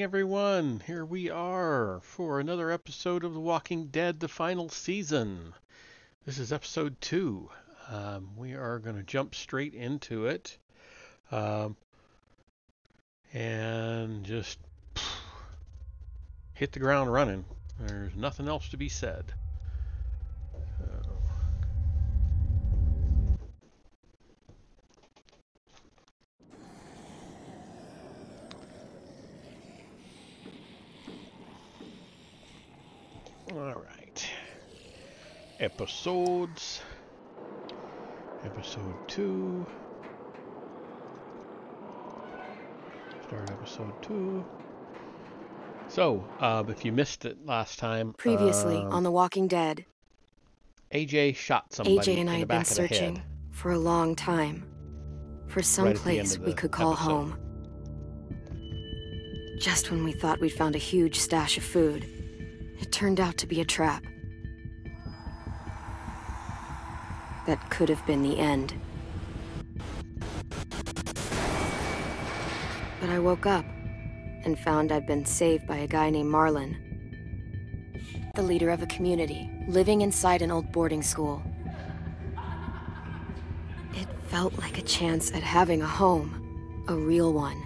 Everyone, here we are for another episode of The Walking Dead, the final season. This is episode 2. We are going to jump straight into it and just hit the ground running. There's nothing else to be said. Alright, episode 2, start episode 2, so, if you missed it last time, previously on The Walking Dead, AJ shot somebody AJ and I had been searching for a long time, for some place we could call home. Just when we thought we'd found a huge stash of food, it turned out to be a trap. That could have been the end. But I woke up and found I'd been saved by a guy named Marlon, the leader of a community living inside an old boarding school. It felt like a chance at having a home, a real one.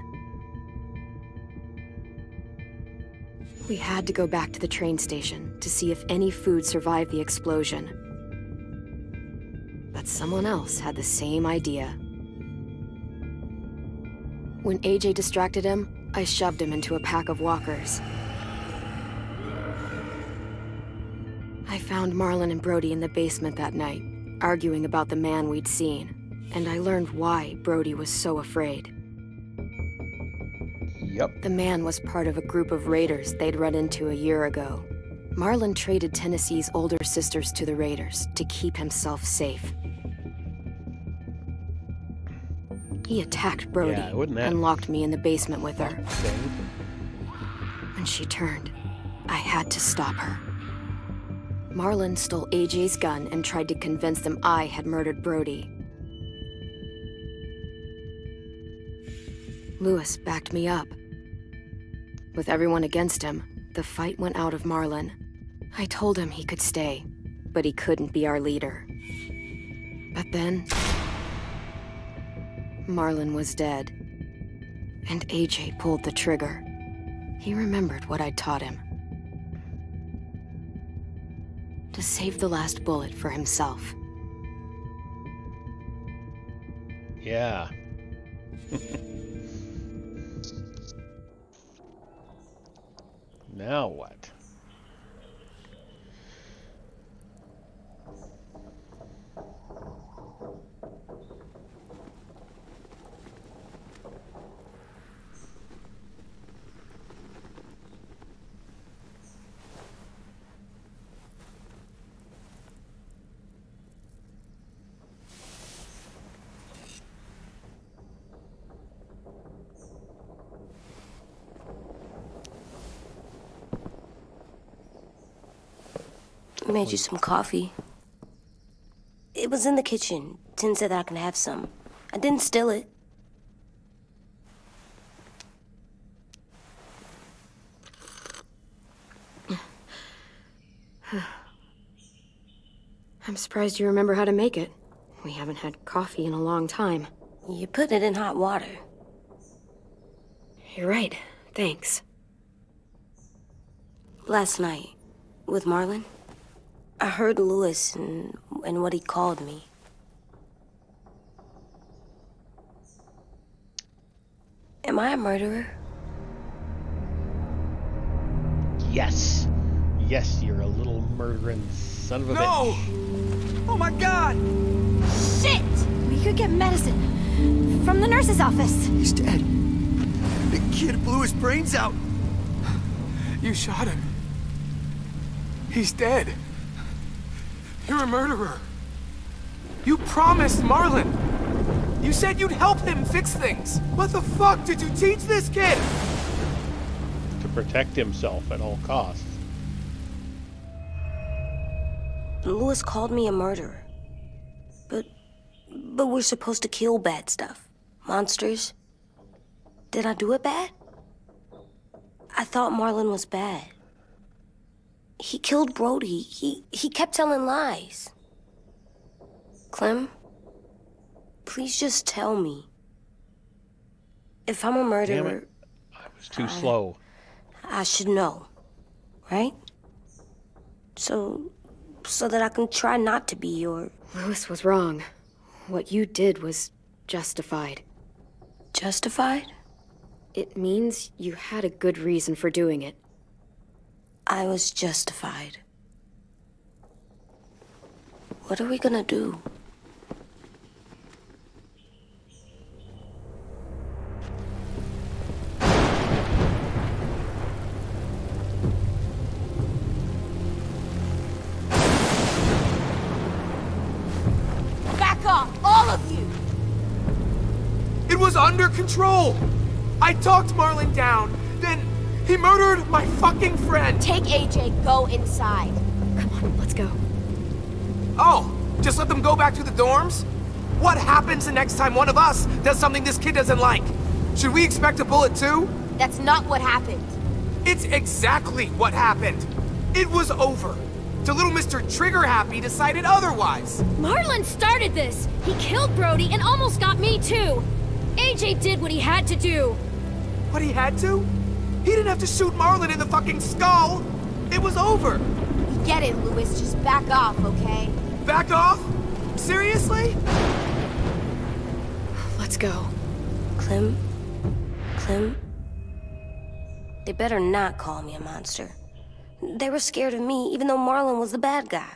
We had to go back to the train station to see if any food survived the explosion. But someone else had the same idea. When AJ distracted him, I shoved him into a pack of walkers. I found Marlon and Brody in the basement that night, arguing about the man we'd seen, and I learned why Brody was so afraid. Yep. The man was part of a group of raiders they'd run into a year ago. Marlon traded Tennessee's older sisters to the raiders to keep himself safe. He attacked Brody and locked me in the basement with her. When she turned, I had to stop her. Marlon stole AJ's gun and tried to convince them I had murdered Brody. Louis backed me up. With everyone against him, the fight went out of Marlon. I told him he could stay, but he couldn't be our leader. But then, Marlon was dead, and AJ pulled the trigger. He remembered what I'd taught him. To save the last bullet for himself. Yeah. Now what? I made you some coffee. It was in the kitchen. Tin said that I can have some. I didn't steal it. I'm surprised you remember how to make it. We haven't had coffee in a long time. You put it in hot water. You're right. Thanks. Last night, with Marlon, I heard Louis and what he called me. Am I a murderer? Yes! Yes, you're a little murdering son of a bitch. No! Oh my god! Shit! We could get medicine from the nurse's office. He's dead. The kid blew his brains out. You shot him. He's dead. You're a murderer. You promised Marlon. You said you'd help him fix things. What the fuck did you teach this kid? To protect himself at all costs. Louis called me a murderer. But we're supposed to kill bad stuff. Monsters. Did I do it bad? I thought Marlon was bad. He killed Brody. He kept telling lies. Clem, please just tell me. If I'm a murderer... Damn it. I was too slow. I should know, right? So that I can try not to be your... Louis was wrong. What you did was justified. Justified? It means you had a good reason for doing it. I was justified. What are we gonna do? Under control! I talked Marlon down, then he murdered my fucking friend! Take AJ, go inside. Come on, let's go. Oh, just let them go back to the dorms? What happens the next time one of us does something this kid doesn't like? Should we expect a bullet too? That's not what happened. It's exactly what happened. It was over. To little Mr. Trigger Happy decided otherwise. Marlon started this. He killed Brody and almost got me too. AJ did what he had to do! What he had to? He didn't have to shoot Marlon in the fucking skull! It was over! We get it, Louis. Just back off, okay? Back off? Seriously? Let's go. Clem? Clem? They better not call me a monster. They were scared of me, even though Marlon was the bad guy.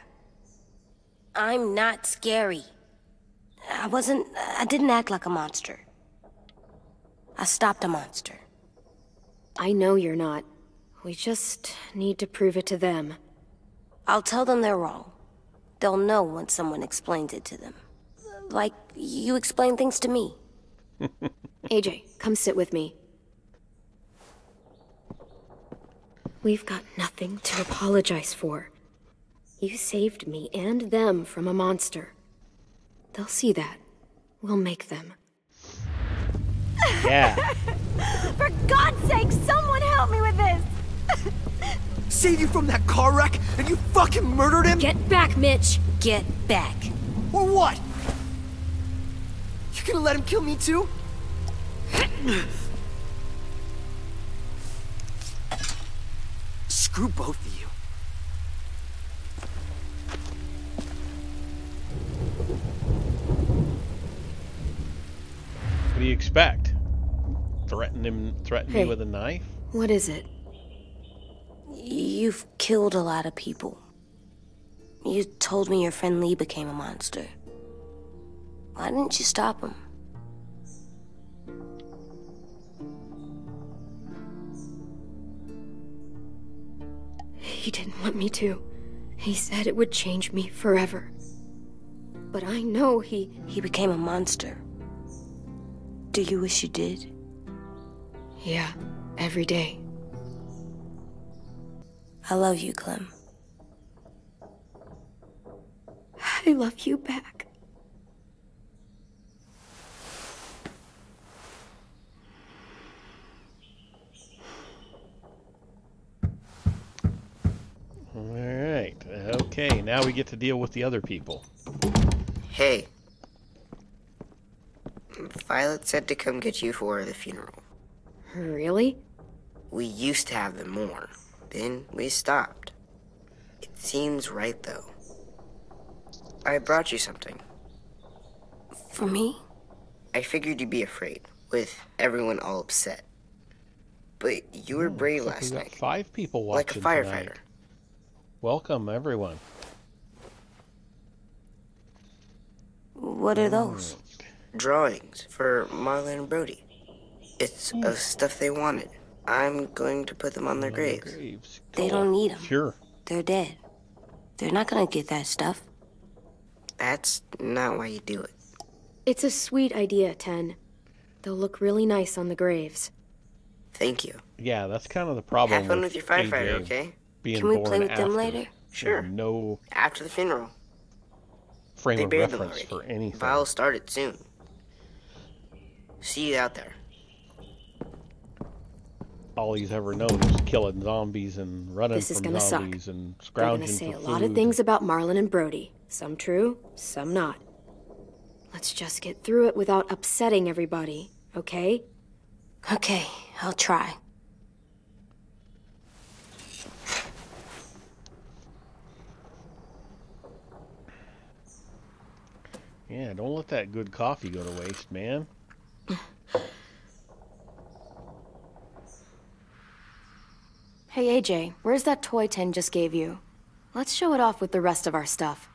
I'm not scary. I didn't act like a monster. I stopped a monster. I know you're not. We just need to prove it to them. I'll tell them they're wrong. They'll know when someone explains it to them. Like you explain things to me. AJ, come sit with me. We've got nothing to apologize for. You saved me and them from a monster. They'll see that. We'll make them. Yeah. For God's sake, someone help me with this! Save you from that car wreck, and you fucking murdered him? Get back, Mitch! Get back. Or what? You're gonna let him kill me too? Screw both of you. What do you expect? Threaten me with a knife? What is it? You've killed a lot of people. You told me your friend Lee became a monster. Why didn't you stop him? He didn't want me to. He said it would change me forever. But I know he became a monster. Do you wish you did? Yeah, every day. I love you, Clem. I love you back. All right. Okay, now we get to deal with the other people. Hey. Violet said to come get you for the funeral. Really? We used to have them more. Then we stopped. It seems right, though. I brought you something. For me? I figured you'd be afraid, with everyone all upset. But you were brave last night. Five people watching like a firefighter. Tonight. Welcome, everyone. What are those? Drawings for Marlon and Brody. It's of stuff they wanted. I'm going to put them on their graves. They don't need them. Sure. They're dead. They're not going to get that stuff. That's not why you do it. It's a sweet idea, Ten. They'll look really nice on the graves. Thank you. Yeah, that's kind of the problem. Have fun with your firefighter, okay? Can we play with them later? Sure. No. After the funeral. Frame of reference for anything. I'll start it soon. See you out there. All he's ever known is killing zombies and running from zombies and scrounging for food. They're gonna say a lot of things about Marlon and Brody. Some true, some not. Let's just get through it without upsetting everybody, okay? Okay, I'll try. Yeah, don't let that good coffee go to waste, man. Hey, AJ, where's that toy Ten just gave you? Let's show it off with the rest of our stuff.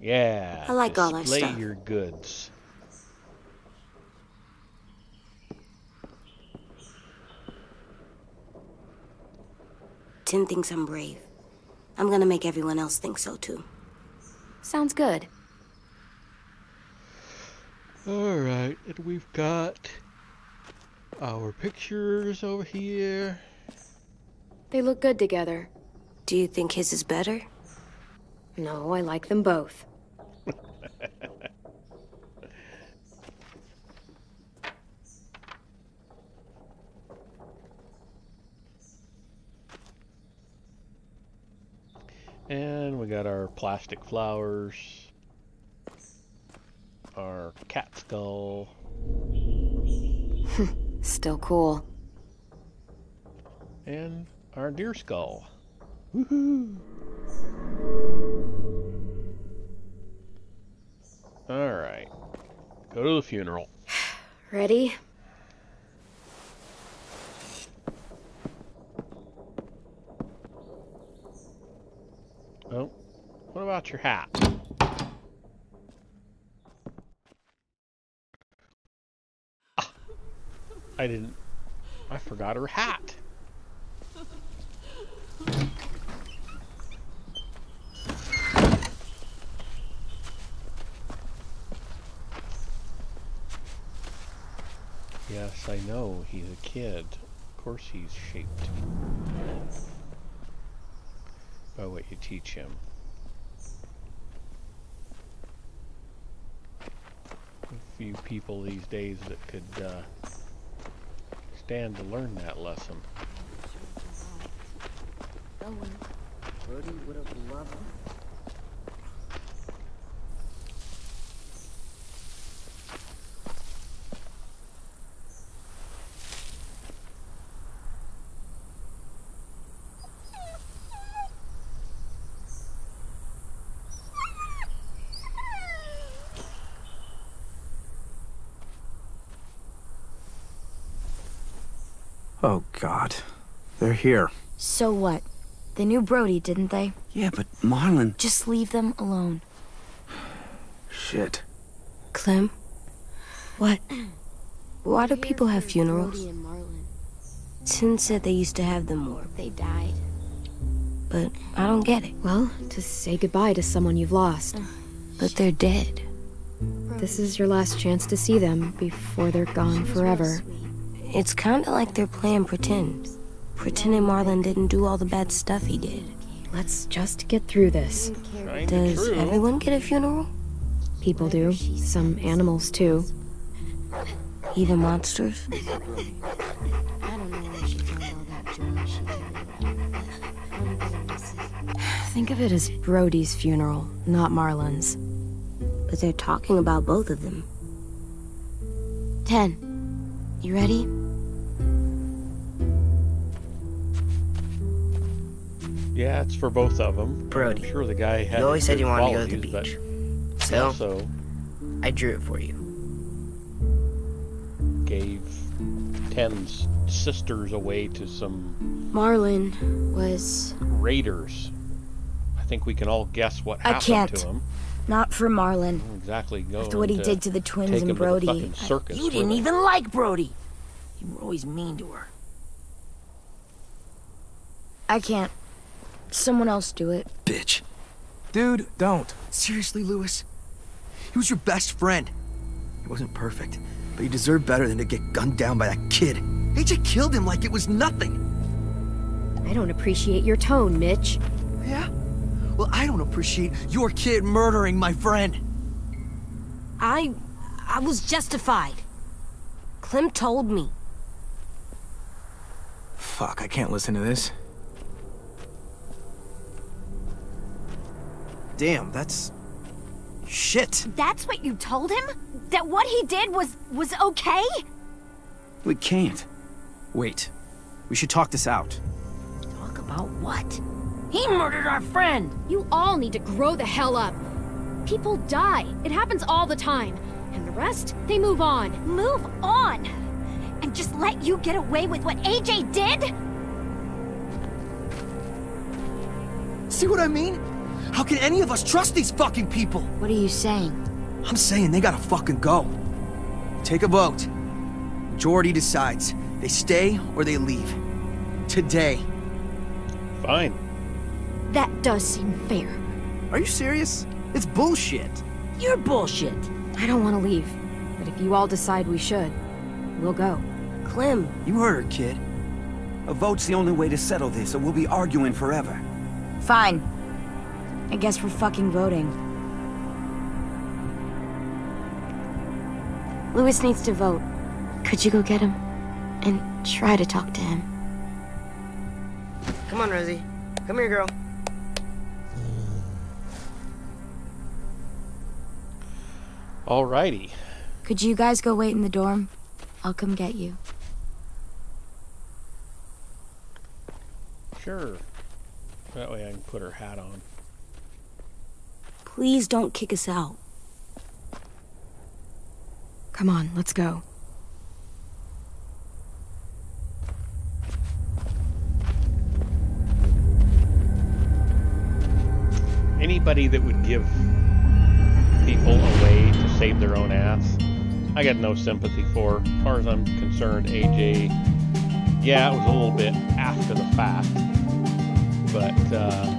Yeah. I like all our stuff. Display your goods. Ten thinks I'm brave. I'm gonna make everyone else think so, too. Sounds good. All right, and we've got our pictures over here. They look good together. Do you think his is better? No, I like them both. And we got our plastic flowers. Our cat skull. Still cool. And our deer skull. Woohoo! Alright. Go to the funeral. Ready? Oh. What about your hat? I didn't. I forgot her hat. Yes, I know. He's a kid. Of course he's shaped by what you teach him. A few people these days that could, stand to learn that lesson. Brody would have loved Oh, God. They're here. So what? They knew Brody, didn't they? Yeah, but Marlon... Just leave them alone. Shit. Clem? What? Why do people have funerals? Tin said they used to have them more. They died. But I don't get it. Well, to say goodbye to someone you've lost. But they're dead. This is your last chance to see them before they're gone forever. It's kind of like they're playing pretend. Pretending Marlon didn't do all the bad stuff he did. Let's just get through this. Does everyone get a funeral? People do. Some animals, too. Even monsters? Think of it as Brody's funeral, not Marlon's. But they're talking about both of them. 10. You ready? Yeah, it's for both of them. Brody, I'm sure the guy had you always said you wanted to go to the beach. So, I drew it for you. Gave 10's sisters away to some... Marlon was... raiders. I think we can all guess what happened to him. Not for Marlon. Exactly. After what he did to the twins and Brody. You didn't even like Brody. You were always mean to her. I can't. Someone else do it. Bitch. Dude, don't. Seriously, Louis? He was your best friend. He wasn't perfect, but he deserved better than to get gunned down by that kid. AJ killed him like it was nothing. I don't appreciate your tone, Mitch. Yeah? Well, I don't appreciate your kid murdering my friend. I was justified. Clem told me. Fuck, I can't listen to this. Damn, that's... shit. That's what you told him? That what he did was okay? We can't. Wait. We should talk this out. Talk about what? He murdered our friend! You all need to grow the hell up. People die. It happens all the time. And the rest, they move on. Move on? And just let you get away with what AJ did? See what I mean? How can any of us trust these fucking people? What are you saying? I'm saying they gotta fucking go. Take a vote. Majority decides. They stay or they leave. Today. Fine. That does seem fair. Are you serious? It's bullshit. You're bullshit. I don't want to leave. But if you all decide we should, we'll go. Clem. You heard her, kid. A vote's the only way to settle this, or we'll be arguing forever. Fine. I guess we're fucking voting. Louis needs to vote. Could you go get him? And try to talk to him. Come on, Rosie. Come here, girl. Alrighty. Could you guys go wait in the dorm? I'll come get you. Sure. That way I can put her hat on. Please don't kick us out. Come on, let's go. Anybody that would give people away to save their own ass, I got no sympathy for. As far as I'm concerned, AJ, yeah, it was a little bit after the fact, but,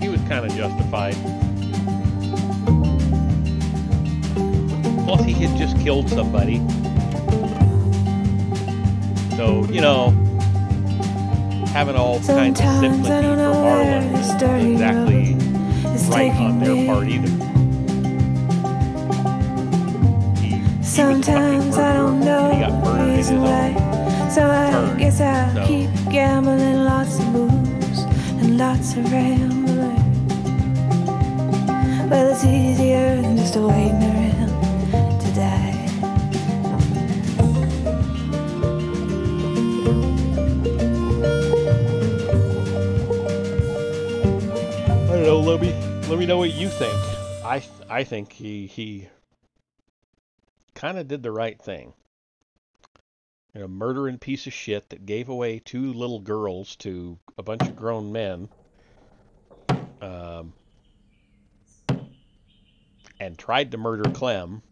he was kind of justified. Plus, he had just killed somebody. So, you know, having all kinds of sympathy for Marlon isn't exactly right on their part either. He was fucking murdered. He got murdered in his own turn. So, keep gambling, lots of moves and lots of rams. Well, it's easier than just waiting around to die. I don't know, let me know what you think. I think he kind of did the right thing. You know, murdering piece of shit that gave away two little girls to a bunch of grown men. And tried to murder Clem.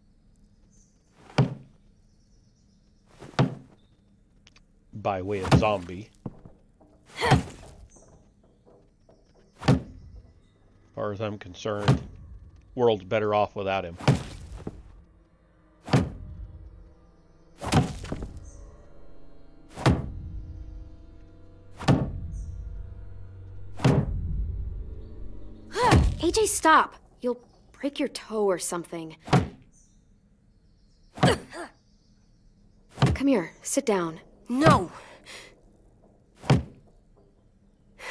By way of zombie. As far as I'm concerned, world's better off without him. AJ, stop. You'll break your toe or something. Come here. Sit down. No.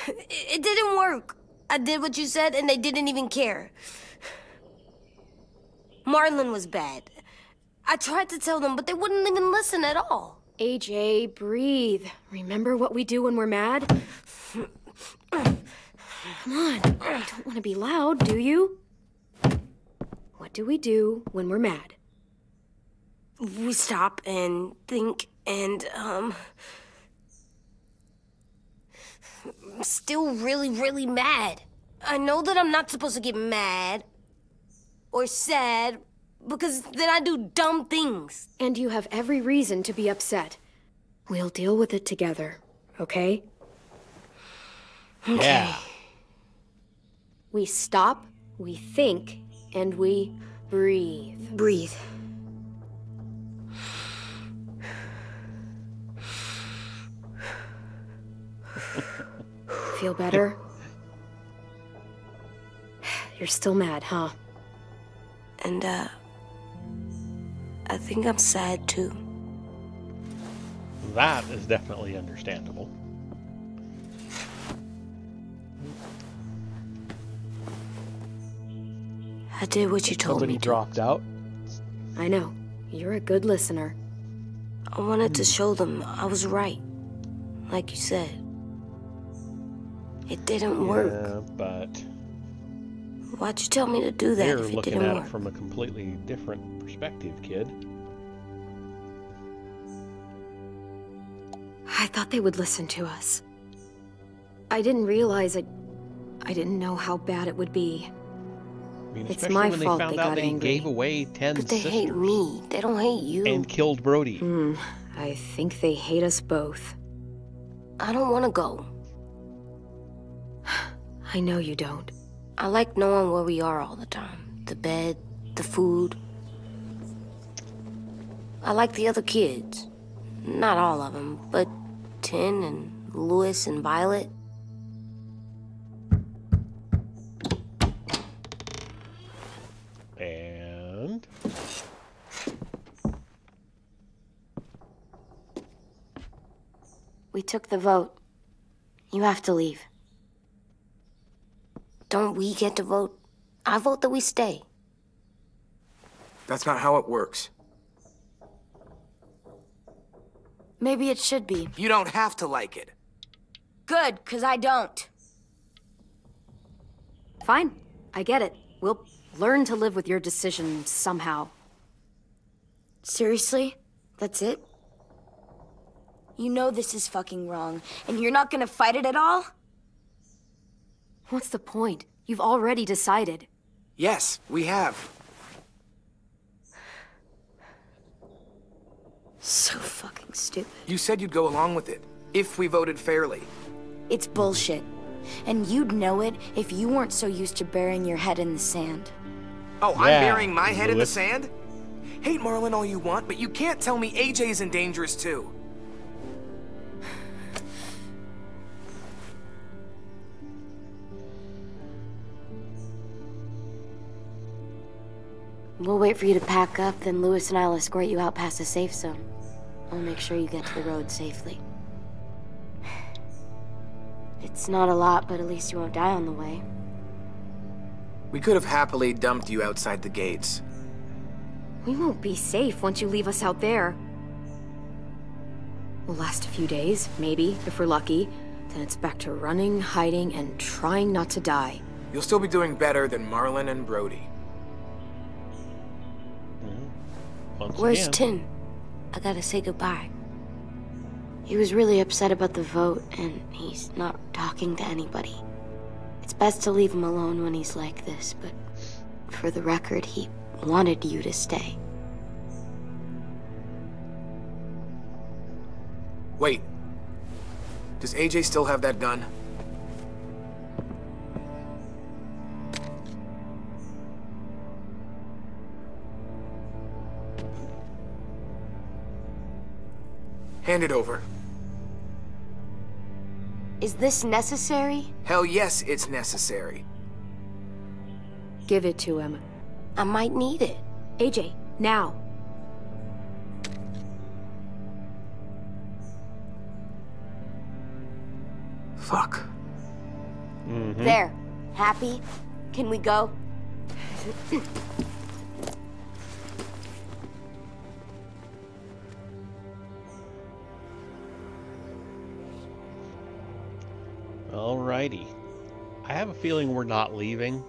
It didn't work. I did what you said, and they didn't even care. Marlon was bad. I tried to tell them, but they wouldn't even listen at all. AJ, breathe. Remember what we do when we're mad? Come on. You don't want to be loud, do you? What do we do when we're mad? We stop and think and, I'm still really mad. I know that I'm not supposed to get mad or sad because then I do dumb things. And you have every reason to be upset. We'll deal with it together, okay? Okay. Yeah. We stop, we think, and we breathe. Breathe. Feel better? You're still mad, huh? And, I think I'm sad, too. That is definitely understandable. I did what you told me. Somebody dropped out. I know. You're a good listener. I wanted to show them I was right. Like you said. It didn't work. But why'd you tell me to do that if it didn't work? You're looking at it from a completely different perspective, kid. I thought they would listen to us. I didn't realize it. I didn't know how bad it would be. I mean, it's my fault they got angry. Gave away 10 but they sisters. Hate me. They don't hate you. And killed Brody. I think they hate us both. I don't want to go. I know you don't. I like knowing where we are all the time. The bed, the food. I like the other kids. Not all of them, but Ten and Louis and Violet. And we took the vote. You have to leave. Don't we get to vote? I vote that we stay. That's not how it works. Maybe it should be. You don't have to like it. Good, because I don't. Fine. I get it. We'll learn to live with your decision somehow. Seriously? That's it? You know this is fucking wrong, and you're not gonna fight it at all? What's the point? You've already decided. Yes, we have. So fucking stupid. You said you'd go along with it, if we voted fairly. It's bullshit. And you'd know it if you weren't so used to burying your head in the sand. Oh, yeah. I'm burying my head in the sand? Hate Marlon all you want, but you can't tell me AJ's in dangerous too. We'll wait for you to pack up, then Louis and I'll escort you out past the safe zone. I'll make sure you get to the road safely. It's not a lot, but at least you won't die on the way. We could have happily dumped you outside the gates. We won't be safe once you leave us out there. We'll last a few days, maybe, if we're lucky. Then it's back to running, hiding, and trying not to die. You'll still be doing better than Marlon and Brody. Where's Tin? I gotta say goodbye. He was really upset about the vote, and he's not talking to anybody. It's best to leave him alone when he's like this, but for the record, he wanted you to stay. Wait. Does AJ still have that gun? Hand it over. Is this necessary? Hell yes, it's necessary. Give it to him. I might need it. AJ, now. Fuck. Mm-hmm. There. Happy? Can we go? Alrighty. I have a feeling we're not leaving.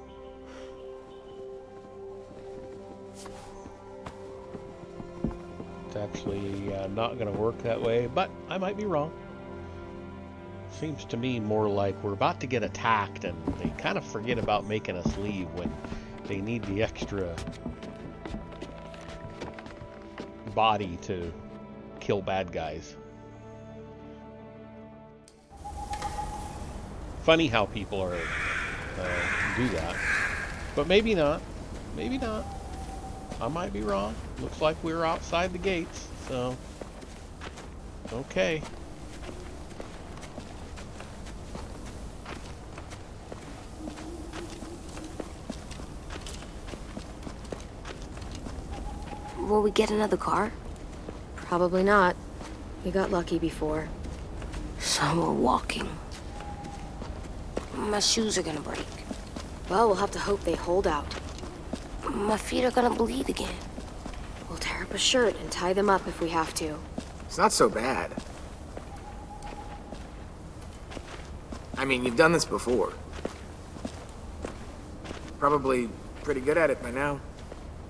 It's actually not gonna work that way, but I might be wrong. Seems to me more like we're about to get attacked and they kind of forget about making us leave when they need the extra body to kill bad guys. Funny how people are do that, but maybe not. Maybe not. I might be wrong. Looks like we're outside the gates, so okay. Will we get another car? Probably not. We got lucky before. Some are walking. My shoes are gonna break. Well, we'll have to hope they hold out. My feet are gonna bleed again. We'll tear up a shirt and tie them up if we have to. It's not so bad. I mean, you've done this before. Probably pretty good at it by now.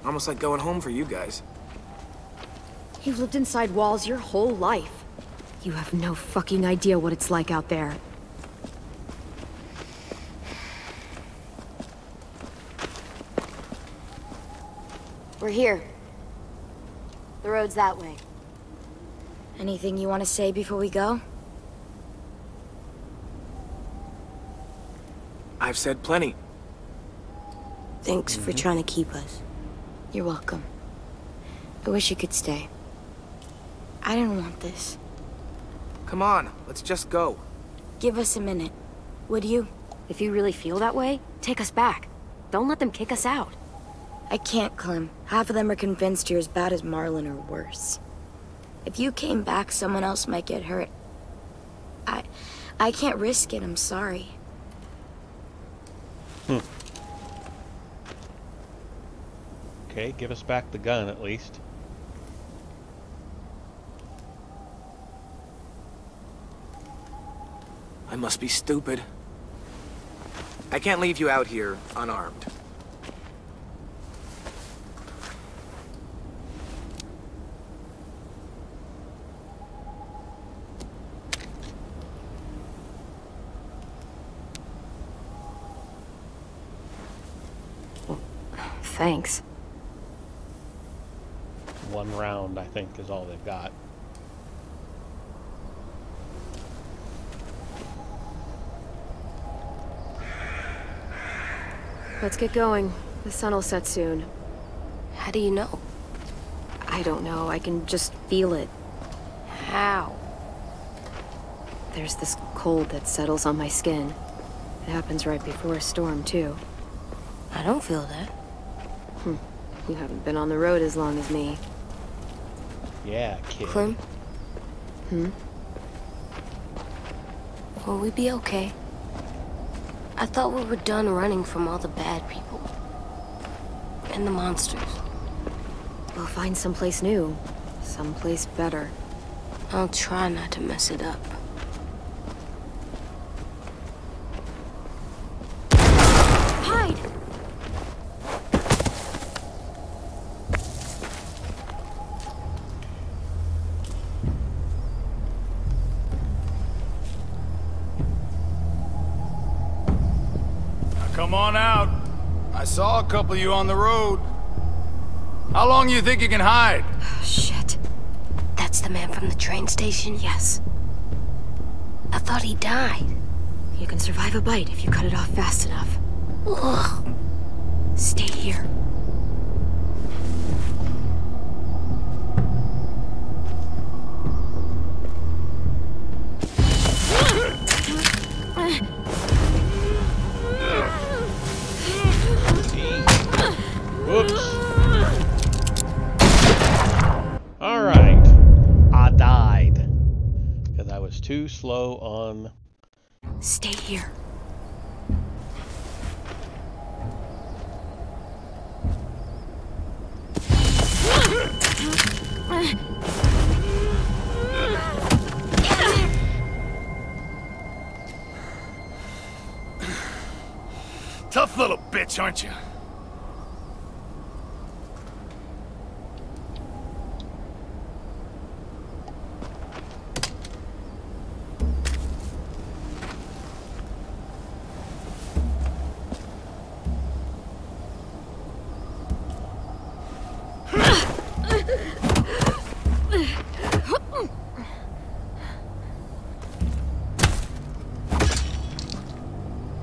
Almost like going home for you guys. You've lived inside walls your whole life. You have no fucking idea what it's like out there. We're here. The road's that way. Anything you want to say before we go? I've said plenty. Thanks for trying to keep us. You're welcome. I wish you could stay. I didn't want this. Come on, let's just go. Give us a minute, would you? If you really feel that way, take us back. Don't let them kick us out. I can't, Clem. Half of them are convinced you're as bad as Marlon or worse. If you came back, someone else might get hurt. I can't risk it, I'm sorry. Okay, give us back the gun, at least. I must be stupid. I can't leave you out here unarmed. Well, thanks. One round, I think, is all they've got. Let's get going. The sun will set soon. How do you know? I don't know. I can just feel it. How? There's this cold that settles on my skin. It happens right before a storm, too. I don't feel that. You haven't been on the road as long as me. Yeah, kid. Clem? Will we be okay? I thought we were done running from all the bad people. And the monsters. We'll find someplace new. Someplace better. I'll try not to mess it up. Hide! Come on out. I saw a couple of you on the road. How long do you think you can hide? Oh, shit. That's the man from the train station? Yes. I thought he died. You can survive a bite if you cut it off fast enough. Ugh. Stay here. too slow on... Stay here. Tough little bitch, aren't you?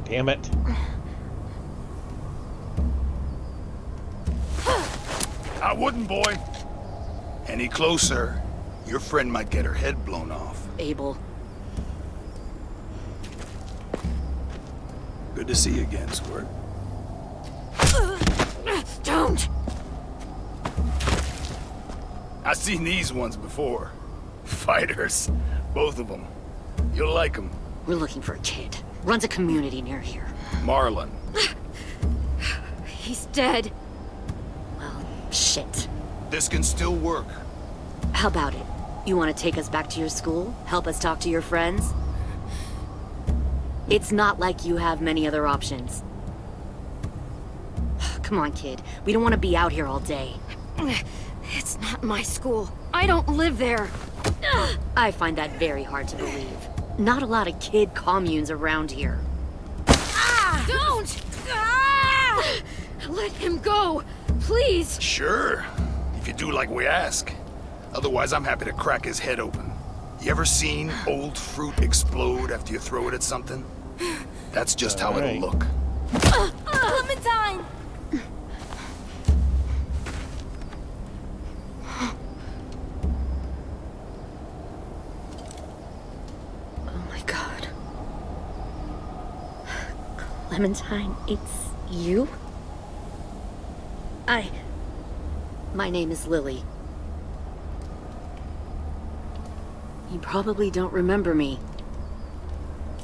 Damn it. I wouldn't, boy. Any closer, your friend might get her head blown off. Abel. Good to see you again, Squirt. Don't! I've seen these ones before. Fighters. Both of them. You'll like them. We're looking for a kid. Runs a community near here. Marlon. He's dead. Well, shit. This can still work. How about it? You want to take us back to your school? Help us talk to your friends? It's not like you have many other options. Come on, kid. We don't want to be out here all day. It's not my school. I don't live there. I find that very hard to believe. Not a lot of kid communes around here. Ah! Don't! Ah! Let him go, please. Sure, if you do like we ask. Otherwise, I'm happy to crack his head open. You ever seen old fruit explode after you throw it at something? That's just all how right. It'll look. Clementine! Clementine, it's you? My name is Lily. You probably don't remember me.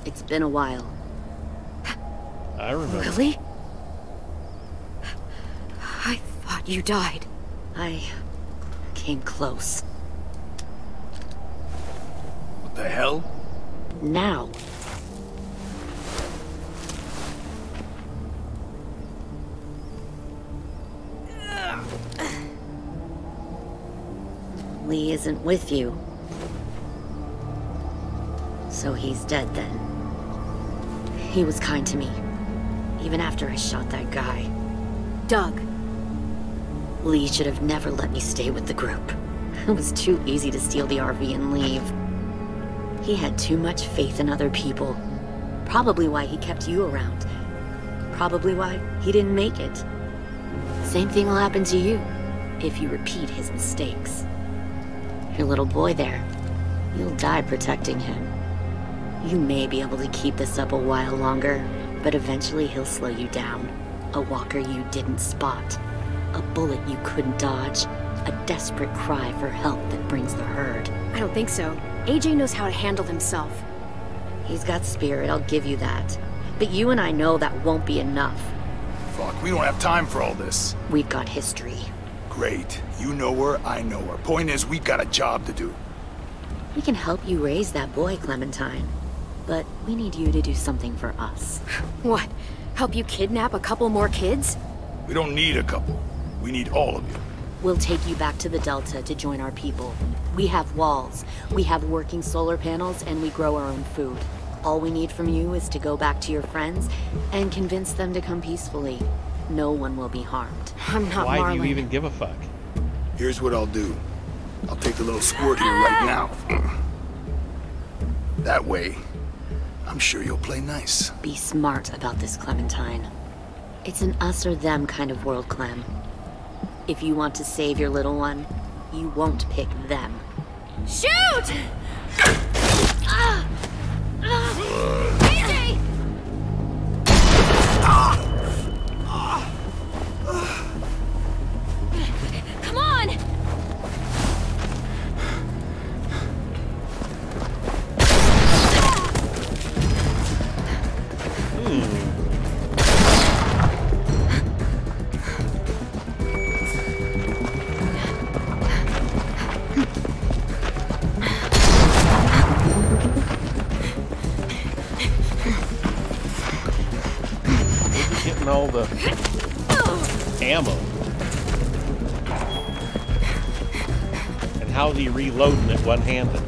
It's been a while. I remember. Really? I thought you died. I came close. What the hell? Now. Lee isn't with you. So he's dead then. He was kind to me, even after I shot that guy. Doug. Lee should have never let me stay with the group. It was too easy to steal the RV and leave. He had too much faith in other people. Probably why he kept you around. Probably why he didn't make it. Same thing will happen to you if you repeat his mistakes. Your little boy there. You'll die protecting him. You may be able to keep this up a while longer, but eventually he'll slow you down. A walker you didn't spot. A bullet you couldn't dodge. A desperate cry for help that brings the herd. I don't think so. AJ knows how to handle himself. He's got spirit, I'll give you that. But you and I know that won't be enough. Fuck, we don't have time for all this. We've got history. Great. You know her, I know her. Point is, we've got a job to do. We can help you raise that boy, Clementine. But we need you to do something for us. What? Help you kidnap a couple more kids? We don't need a couple. We need all of you. We'll take you back to the Delta to join our people. We have walls, we have working solar panels, and we grow our own food. All we need from you is to go back to your friends and convince them to come peacefully. No one will be harmed. I'm not Marlon. Why do you even give a fuck? Here's what I'll do. I'll take the little squirt here right now. That way, I'm sure you'll play nice. Be smart about this, Clementine. It's an us or them kind of world, Clem. If you want to save your little one, you won't pick them. Shoot! AJ! getting all the ammo. And how's he reloading it one-handed?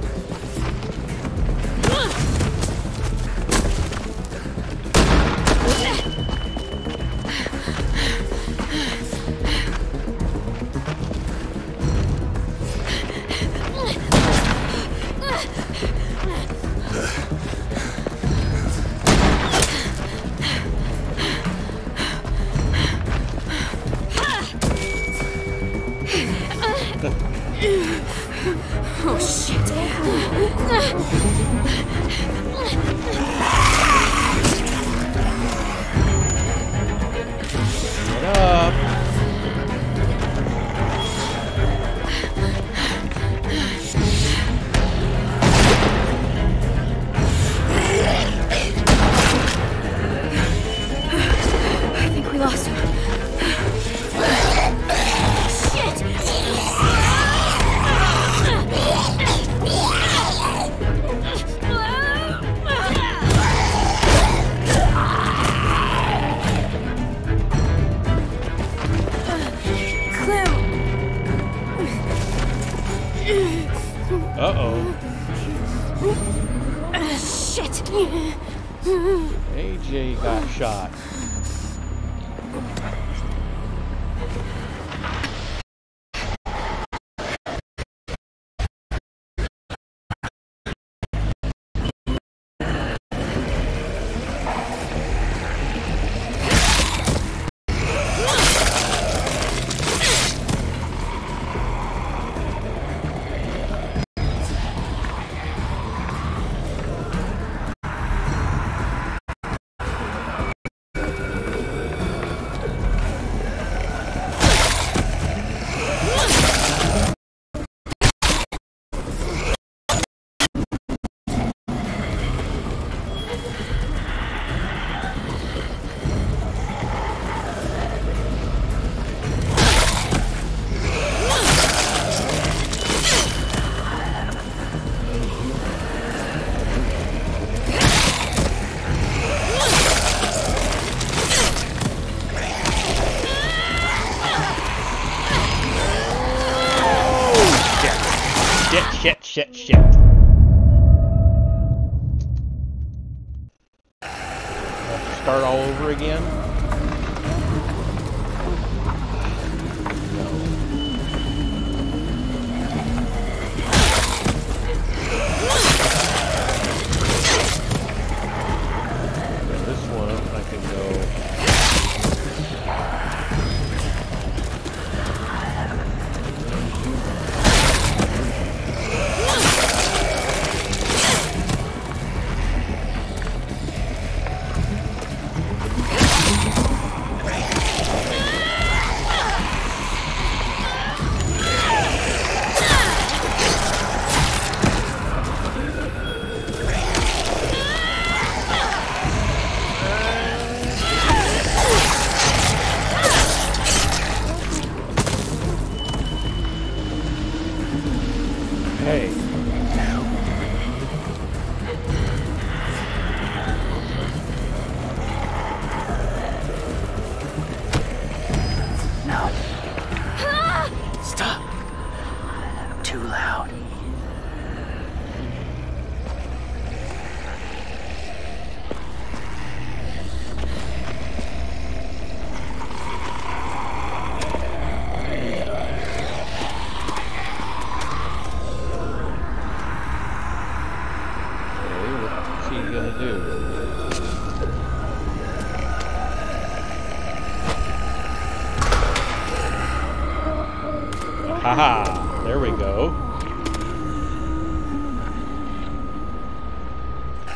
Haha, there we go.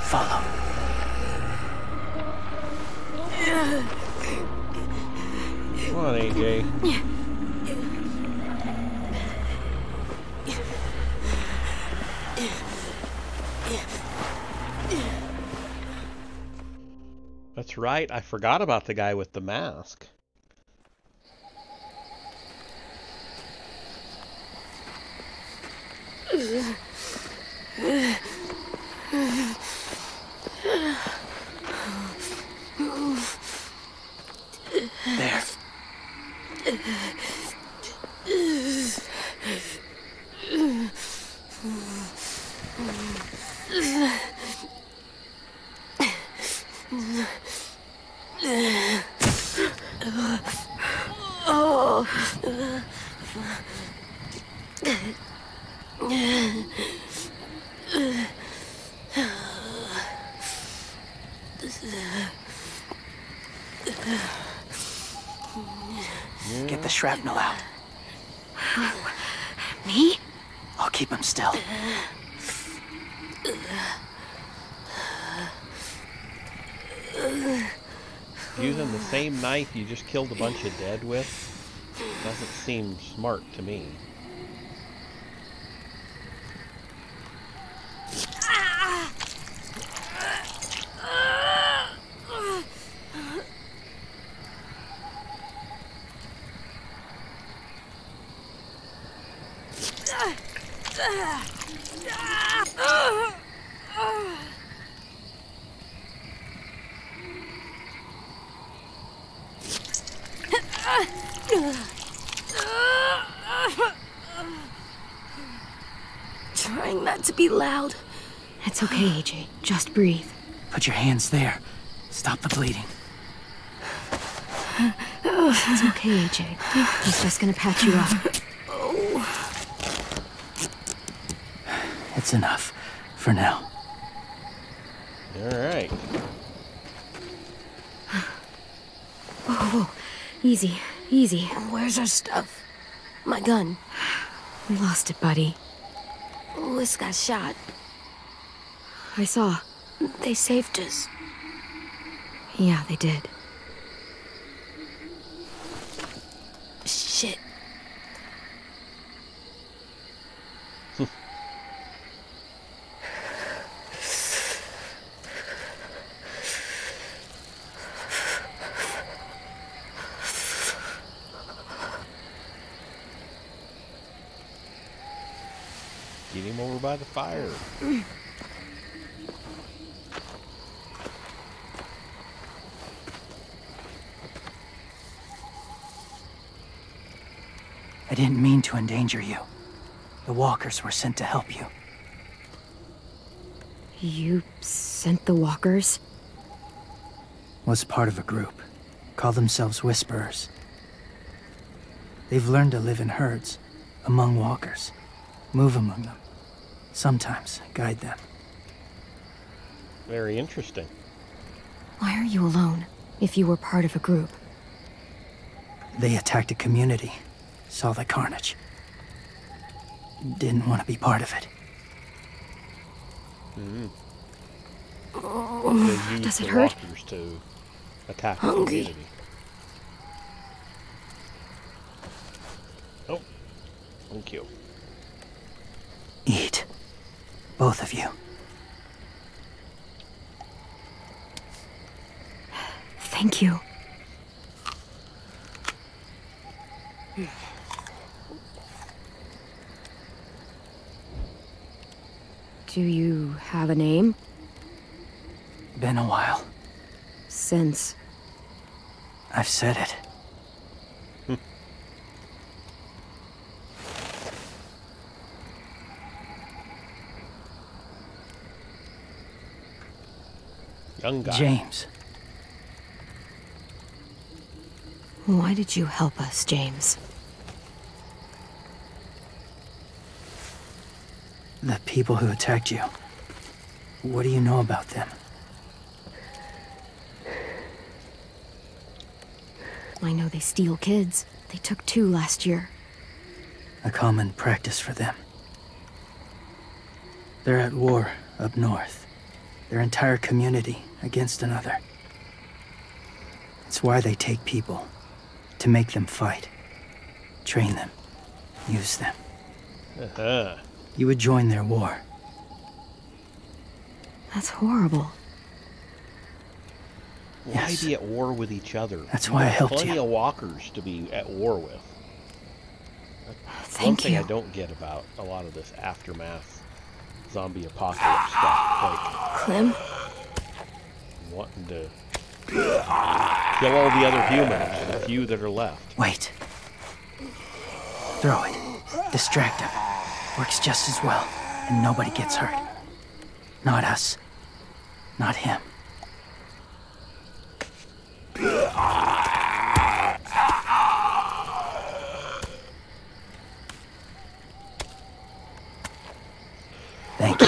Follow. Come on, AJ. That's right, I forgot about the guy with the mask. There. Oh. Get the shrapnel out. Me? I'll keep him still. Using the same knife you just killed a bunch of dead with doesn't seem smart to me. Trying not to be loud. It's okay, AJ. Just breathe. Put your hands there. Stop the bleeding. It's okay, AJ. He's just gonna patch you up. It's enough for now. All right. Whoa. Easy, easy. Where's our stuff? My gun. We lost it, buddy. Louis got shot. I saw. They saved us. Yeah, they did. Shit. Get him over by the fire. I didn't mean to endanger you. The walkers were sent to help you. You sent the walkers? Was part of a group. Call themselves Whisperers. They've learned to live in herds, among walkers. Move among them. Sometimes guide them. Very interesting. Why are you alone if you were part of a group? They attacked a community, saw the carnage. Didn't want to be part of it. Mm-hmm. Oh, does it hurt? To attack the community. Oh, thank you. Eat. Both of you. Thank you. Do you have a name? Been a while. Since? I've said it. James. Why did you help us, James? The people who attacked you. What do you know about them? I know they steal kids. They took 2 last year. A common practice for them. They're at war up north. Their entire community against another. It's why they take people, to make them fight, train them, use them. Uh-huh. You would join their war. That's horrible. Why be at war with each other? That's why I helped you. Plenty of walkers to be at war with. That's one thing I don't get about a lot of this aftermath zombie apocalypse stuff. Like Clem wanting to Kill all the other humans, and the few that are left. Wait. Throw it. Distract them. Works just as well, and nobody gets hurt. Not us. Not him. Thank you.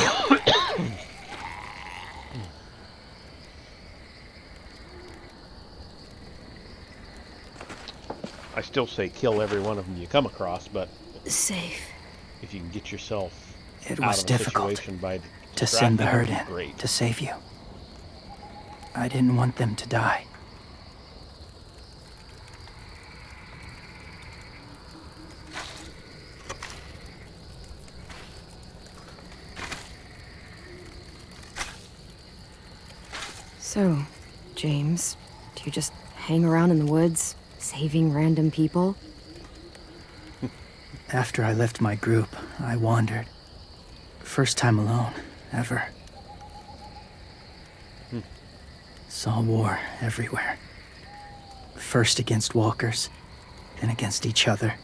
I still say kill every one of them you come across, but... Safe. If you can get yourself out of the situation by... to send the herd in to save you. I didn't want them to die. So, James, do you just hang around in the woods, saving random people? After I left my group, I wandered. First time alone. Ever. Saw war everywhere. First against walkers, then against each other.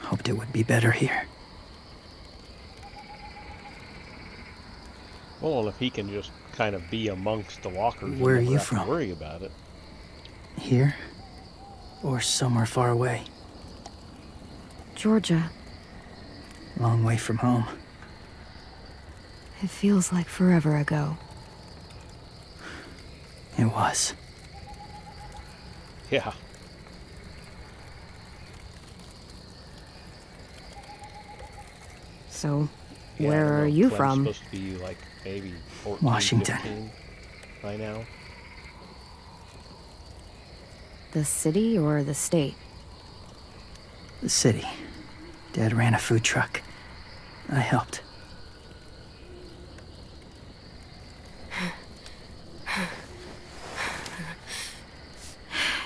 Hoped it would be better here. Well, if he can just kind of be amongst the walkers, where are you from? Don't worry about it. Here? Or somewhere far away? Georgia. Long way from home. It feels like forever ago. It was. Yeah. So, yeah, where are you from? Supposed to be like maybe 14, Washington. 15 by now. The city or the state? The city. Dad ran a food truck. I helped.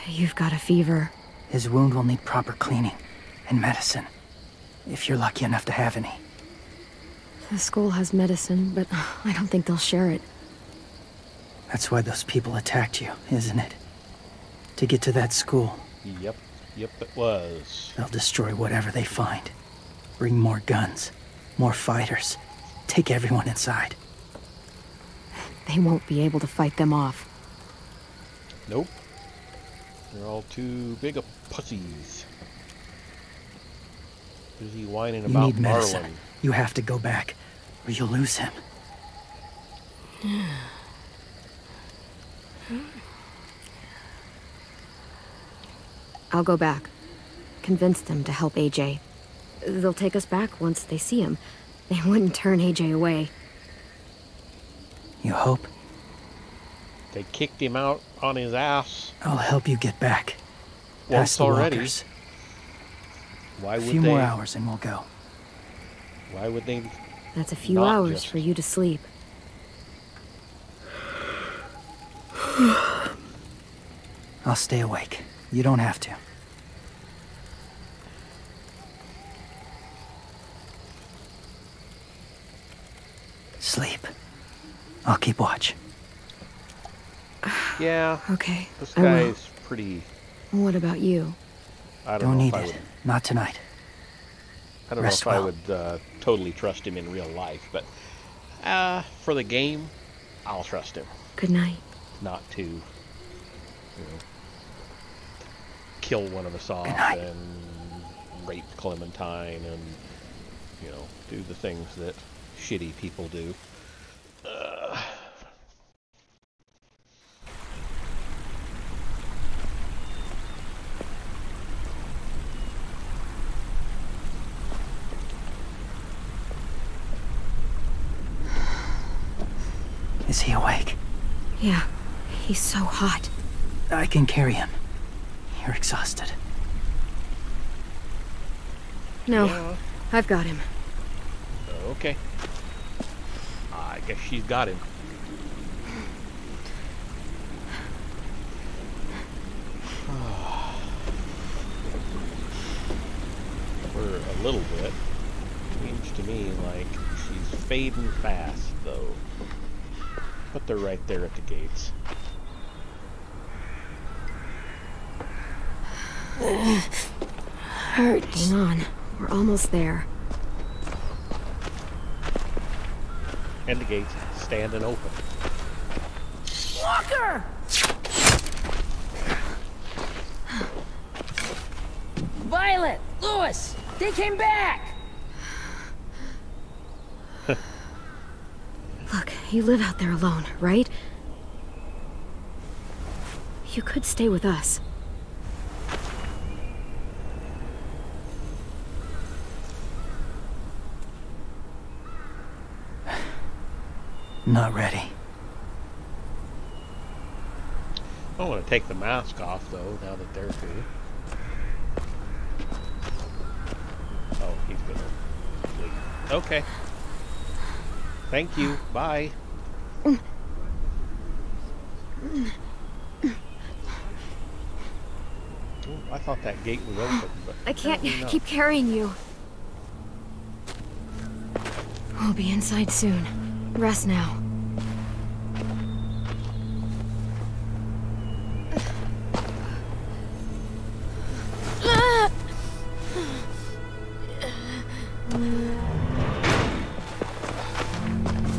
You've got a fever. His wound will need proper cleaning and medicine, if you're lucky enough to have any. The school has medicine, but I don't think they'll share it. That's why those people attacked you, isn't it? To get to that school. Yep, yep it was. They'll destroy whatever they find. Bring more guns, more fighters. Take everyone inside. They won't be able to fight them off. Nope. They're all too big of pussies. Busy whining about Marlon. You need medicine. You have to go back, or you'll lose him. I'll go back. Convince them to help AJ. They'll take us back once they see him. They wouldn't turn AJ away. You hope? They kicked him out on his ass. I'll help you get back. Past already. Walkers. Why would they? A few more hours and we'll go. Why would they? That's a few hours just... for you to sleep. I'll stay awake. You don't have to. Sleep. I'll keep watch. Yeah. Okay. This guy is pretty. What about you? I don't know if I would... Not tonight. I don't know if I would totally trust him in real life, but for the game, I'll trust him. Good night. Not to, you know, kill one of us off and rape Clementine and, you know, do the things that shitty people do. Is he awake? Yeah, he's so hot. I can carry him. You're exhausted. No, yeah. I've got him. Okay. I guess she's got him. We're a little bit. Seems to me like she's fading fast, though. But they're right there at the gates. Hurts. Hang on. We're almost there. And the gates standing open. Walker! Violet! Louis! They came back! Look, you live out there alone, right? You could stay with us. Not ready. I want to take the mask off, though, now that they're free. Oh, he's gonna leave. Okay. Thank you. Bye. Ooh, I thought that gate was open, but I can't keep carrying you. We'll be inside soon. Rest now.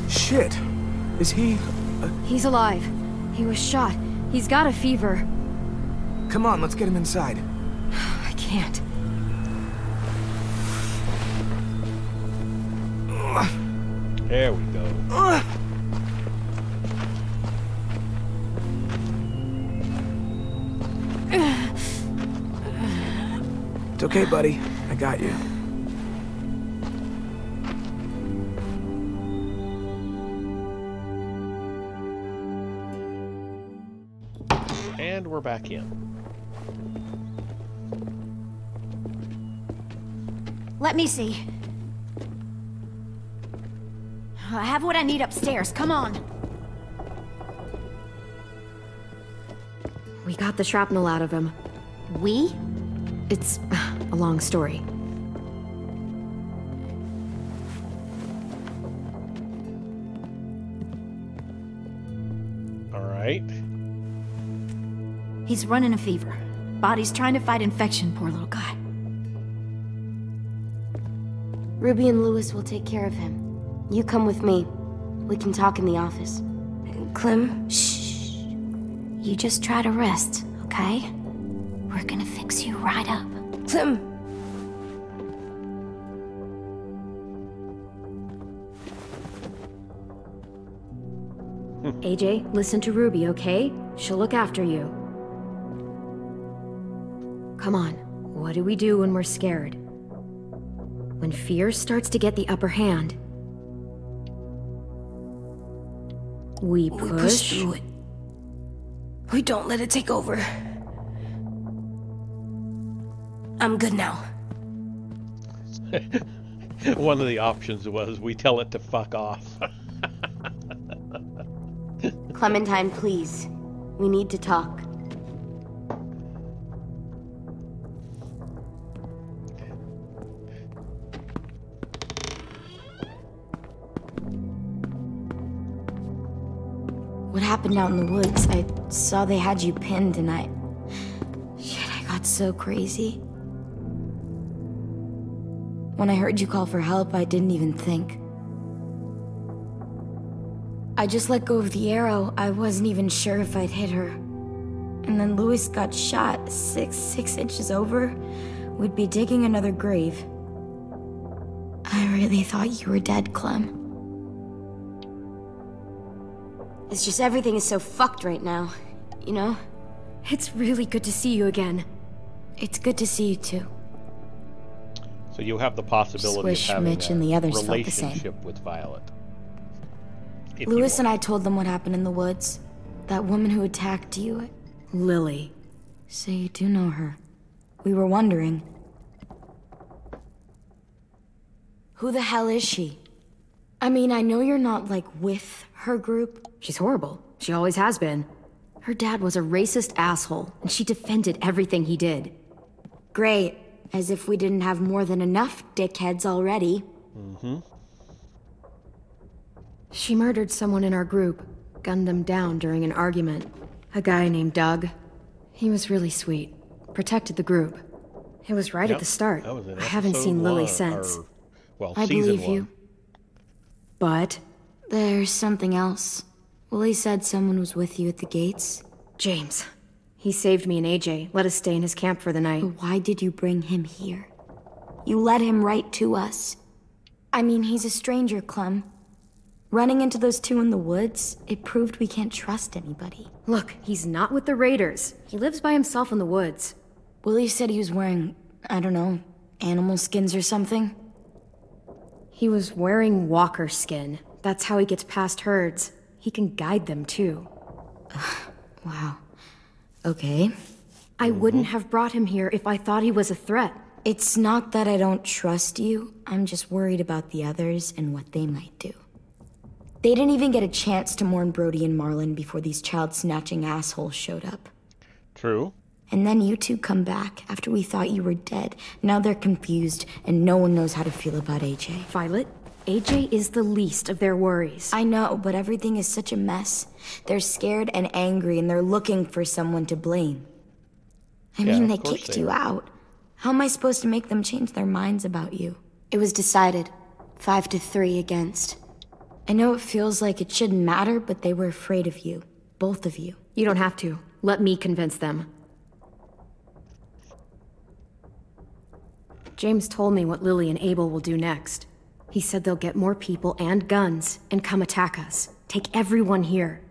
Shit. Is he... He's alive. He was shot. He's got a fever. Come on, let's get him inside. I can't. There we go. It's okay, buddy. I got you. And we're back in. Let me see. I have what I need upstairs. Come on. We got the shrapnel out of him. We? It's a long story. All right. He's running a fever. Body's trying to fight infection, poor little guy. Ruby and Louis will take care of him. You come with me. We can talk in the office. Clem, shh. You just try to rest, okay? We're gonna fix you right up. Clem! AJ, listen to Ruby, okay? She'll look after you. Come on. What do we do when we're scared? When fear starts to get the upper hand, We push through it. We don't let it take over. I'm good now. One of the options was we tell it to fuck off. Clementine, please. We need to talk. What happened out in the woods? I saw they had you pinned and Shit, I got so crazy. When I heard you call for help, I didn't even think. I just let go of the arrow. I wasn't even sure if I'd hit her. And then Louis got shot six inches over. We'd be digging another grave. I really thought you were dead, Clem. It's just everything is so fucked right now, you know? It's really good to see you again. It's good to see you too. So you have the possibility of having Mitch and the others relationship with Violet. Louis and I told them what happened in the woods. That woman who attacked you, Lily. So you do know her. We were wondering. Who the hell is she? I mean, I know you're not, like, with her group. She's horrible. She always has been. Her dad was a racist asshole, and she defended everything he did. Great. As if we didn't have more than enough dickheads already. Mm-hmm. She murdered someone in our group, gunned them down during an argument. A guy named Doug. He was really sweet, protected the group. It was right at the start. I haven't seen Lily since. I believe you. But there's something else. Willie said someone was with you at the gates. James. He saved me and AJ, let us stay in his camp for the night. But why did you bring him here? You led him right to us. I mean, he's a stranger, Clem. Running into those two in the woods, it proved we can't trust anybody. Look, he's not with the raiders. He lives by himself in the woods. Willie said he was wearing, I don't know, animal skins or something. He was wearing walker skin. That's how he gets past herds. He can guide them, too. Wow. Okay. I wouldn't have brought him here if I thought he was a threat. It's not that I don't trust you. I'm just worried about the others and what they might do. They didn't even get a chance to mourn Brody and Marlon before these child-snatching assholes showed up. True. And then you two come back after we thought you were dead. Now they're confused, and no one knows how to feel about AJ. Violet, AJ is the least of their worries. I know, but everything is such a mess. They're scared and angry, and they're looking for someone to blame. I mean, they kicked you out. How am I supposed to make them change their minds about you? It was decided. 5-3 against. I know it feels like it shouldn't matter, but they were afraid of you. Both of you. You don't have to. Let me convince them. James told me what Lily and Abel will do next. He said they'll get more people and guns and come attack us. Take everyone here.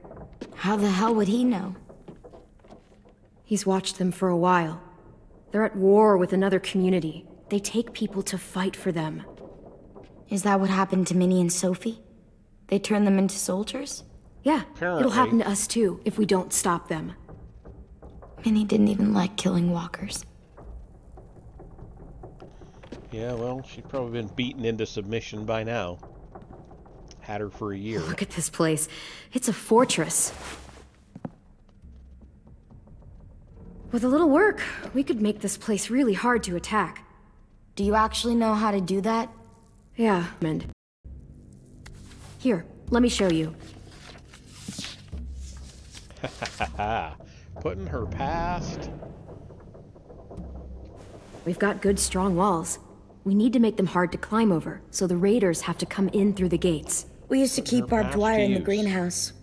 How the hell would he know? He's watched them for a while. They're at war with another community. They take people to fight for them. Is that what happened to Minnie and Sophie? They turn them into soldiers? Yeah, apparently. It'll happen to us too, if we don't stop them. Minnie didn't even like killing walkers. Yeah, well, she'd probably been beaten into submission by now. Had her for a year. Look at this place. It's a fortress. With a little work, we could make this place really hard to attack. Do you actually know how to do that? Yeah, here, let me show you. Putting her past. We've got good, strong walls. We need to make them hard to climb over, so the raiders have to come in through the gates. We used to keep barbed wire in the greenhouse.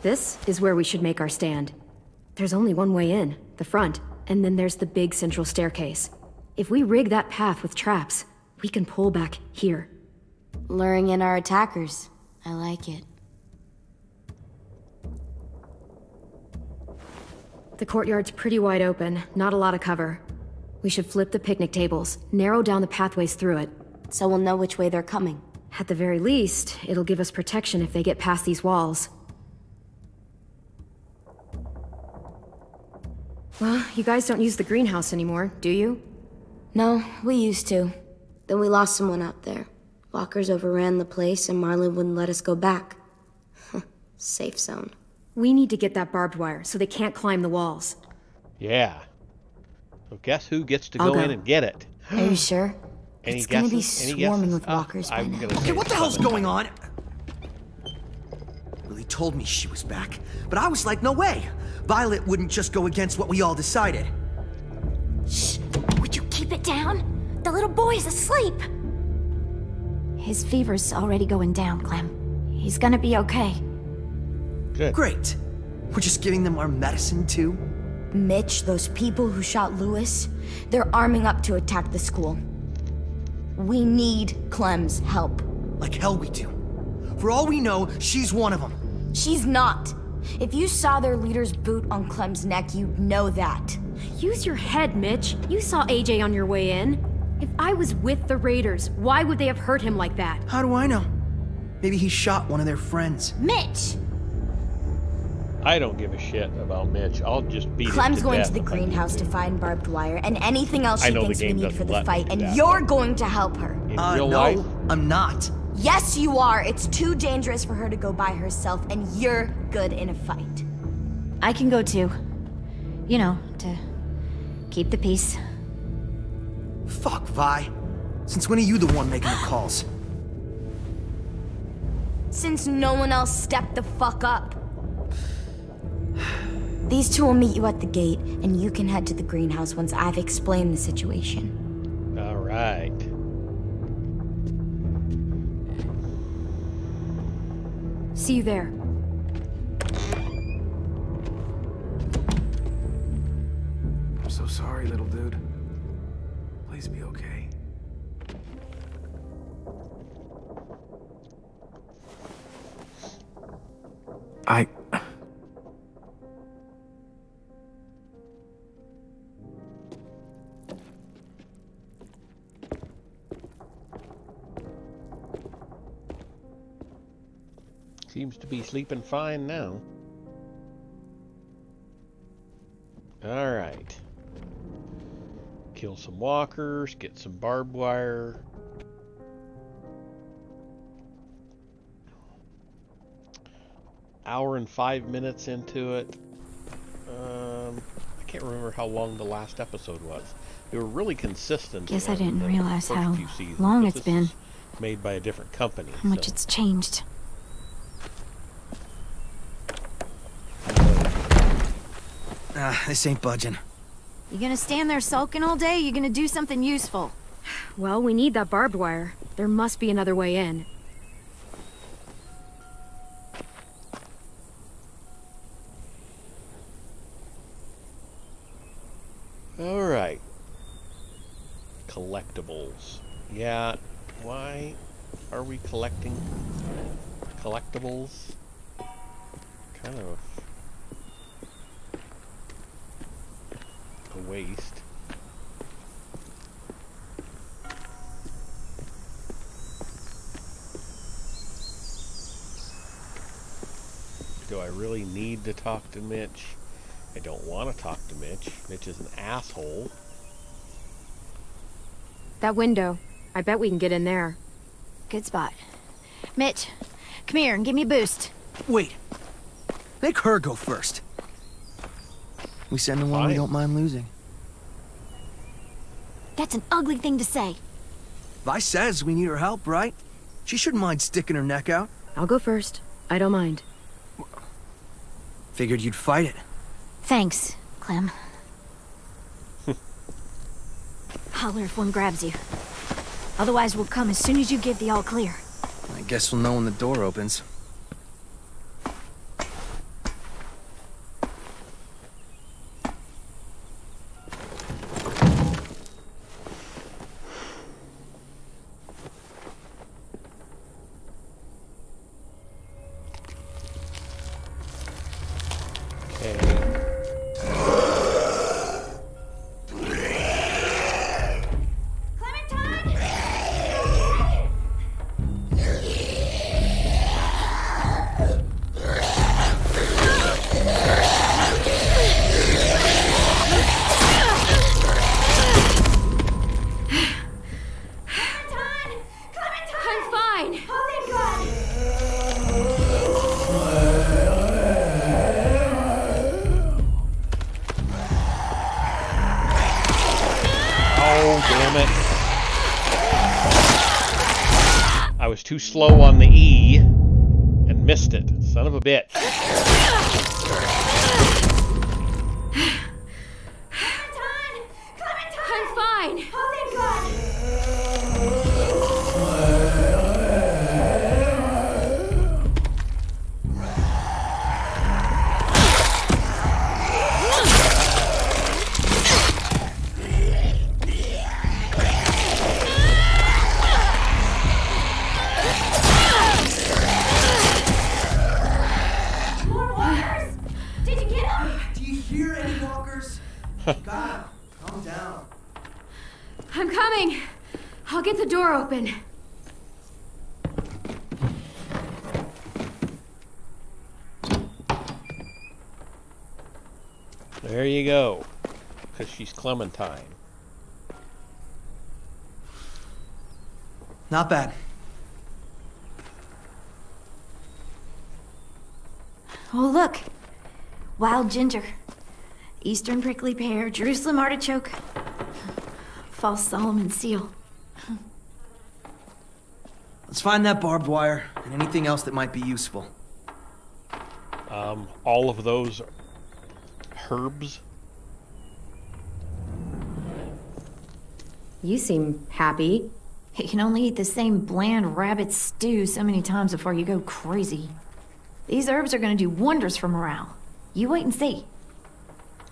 This is where we should make our stand. There's only one way in, the front, and then there's the big central staircase. If we rig that path with traps, we can pull back here. Luring in our attackers. I like it. The courtyard's pretty wide open, not a lot of cover. We should flip the picnic tables, narrow down the pathways through it. So we'll know which way they're coming. At the very least, it'll give us protection if they get past these walls. Well, you guys don't use the greenhouse anymore, do you? No, we used to. Then we lost someone out there. Walkers overran the place and Marlon wouldn't let us go back. Safe zone. We need to get that barbed wire so they can't climb the walls. Yeah. So guess who gets to go in and get it? Are you sure? Any it's going to be swarming with walkers by now. Okay, what the hell's going on? Lily told me she was back, but I was like, no way. Violet wouldn't just go against what we all decided. Shh. Would you keep it down? The little boy's asleep. His fever's already going down, Clem. He's going to be okay. Good. Great. We're just giving them our medicine, too? Mitch, those people who shot Louis, they're arming up to attack the school. We need Clem's help. Like hell we do. For all we know, she's one of them. She's not. If you saw their leader's boot on Clem's neck, you'd know that. Use your head, Mitch. You saw AJ on your way in. If I was with the raiders, why would they have hurt him like that? How do I know? Maybe he shot one of their friends. Mitch! I don't give a shit about Mitch. I'll just beat him to death. Clem's going to the greenhouse to find barbed wire and anything else she thinks we need for the fight, and you're going to help her. No, I'm not. Yes, you are. It's too dangerous for her to go by herself, and you're good in a fight. I can go too. You know, to keep the peace. Fuck, Vi. Since when are you the one making the calls? Since no one else stepped the fuck up. These two will meet you at the gate, and you can head to the greenhouse once I've explained the situation. All right. See you there. I'm so sorry, little dude. Please be okay. Seems to be sleeping fine now. All right. Kill some walkers, get some barbed wire. Hour and 5 minutes into it. I can't remember how long the last episode was. They were really consistent. Guess I didn't realize how long it's been. Made by a different company. How much it's changed. This ain't budging. You gonna stand there sulking all day? You gonna do something useful? Well, we need that barbed wire. There must be another way in. All right. Collectibles. Yeah, why are we collecting collectibles? Kind of waste. Do I really need to talk to Mitch? I don't want to talk to Mitch. Mitch is an asshole. That window. I bet we can get in there. Good spot. Mitch, come here and give me a boost. Wait. Make her go first. We send the one we don't mind losing. That's an ugly thing to say. Vi says we need her help, right? She shouldn't mind sticking her neck out. I'll go first. I don't mind. Figured you'd fight it. Thanks, Clem. Holler if one grabs you. Otherwise, we'll come as soon as you give the all clear. I guess we'll know when the door opens. Too slow on the E and missed it. Son of a bitch. Clementine! Clementine! I'm fine. Oh, thank open. There you go. Because she's Clementine. Not bad. Oh, look. Wild ginger. Eastern prickly pear. Jerusalem artichoke. False Solomon seal. Let's find that barbed wire and anything else that might be useful. All of those herbs. You seem happy. You can only eat the same bland rabbit stew so many times before you go crazy. These herbs are going to do wonders for morale. You wait and see.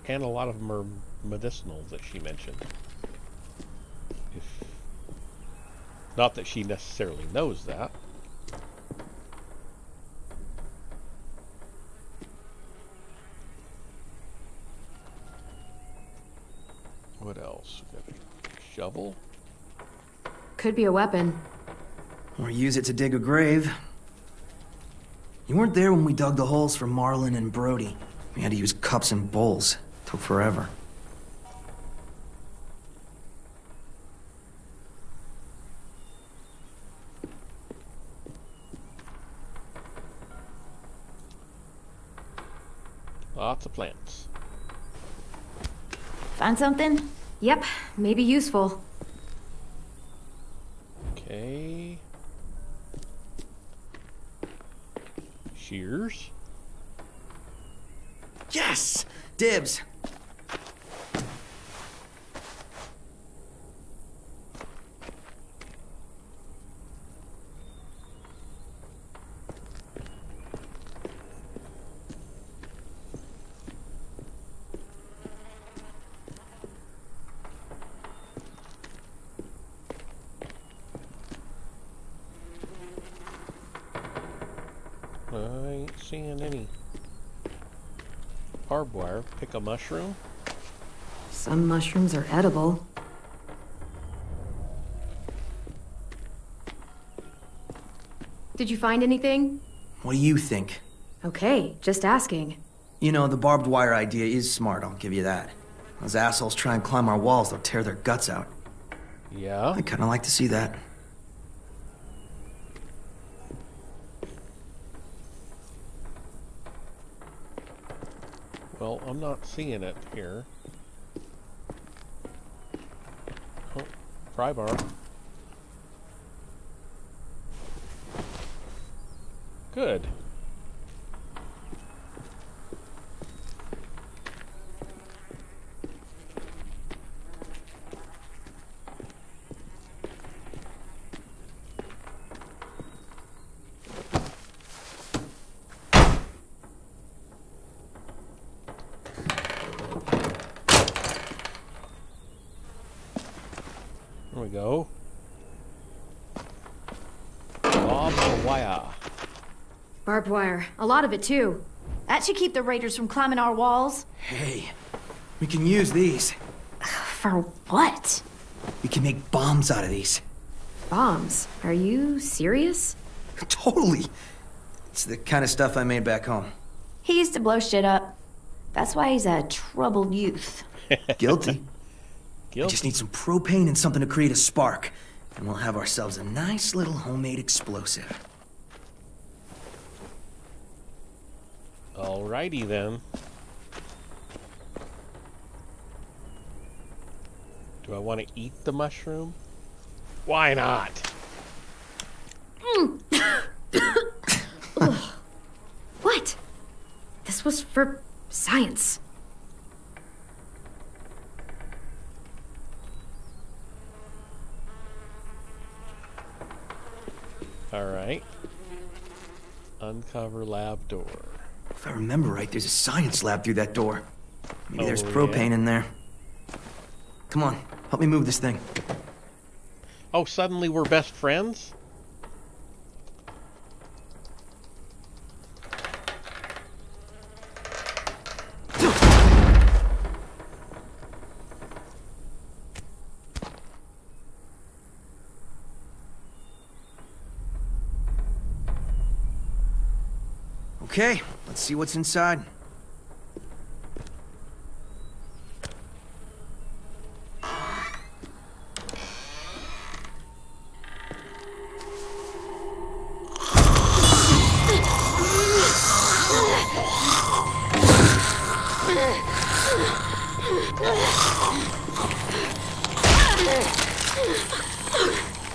And a lot of them are medicinal that she mentioned. Not that she necessarily knows that. What else? Shovel? Could be a weapon. Or use it to dig a grave. You weren't there when we dug the holes for Marlon and Brody. We had to use cups and bowls. Took forever. Lots of plants. Found something? Yep, maybe useful. Okay. Shears. Yes! Dibs! Wire, pick a mushroom. Some mushrooms are edible. Did you find anything? What do you think? Okay, just asking. You know, the barbed wire idea is smart, I'll give you that. Those assholes try and climb our walls, they'll tear their guts out. Yeah? I kind of like to see that. Well, I'm not seeing it here. Oh, pry bar. Good. Go. Barbed wire. Barbed wire. A lot of it, too. That should keep the raiders from climbing our walls. Hey, we can use these. For what? We can make bombs out of these. Bombs? Are you serious? Totally. It's the kind of stuff I made back home. He used to blow shit up. That's why he's a troubled youth. Guilty. I just need some propane and something to create a spark, and we'll have ourselves a nice little homemade explosive. Alrighty then. Do I want to eat the mushroom? Why not? What? This was for science. Alright. Uncover lab door. If I remember right, there's a science lab through that door. Maybe there's propane in there. Come on, help me move this thing. Oh, suddenly we're best friends? Okay, let's see what's inside.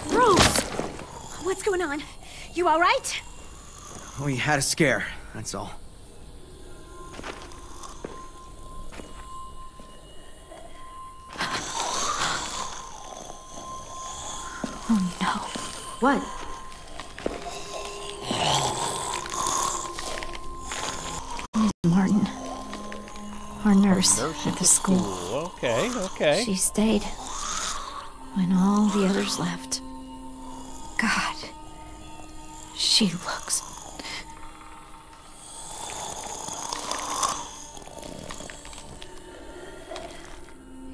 Rose! What's going on? You all right? We had a scare. That's all. What? Martin, our nurse at the school. Okay, okay. She stayed when all the others left. God, she looks...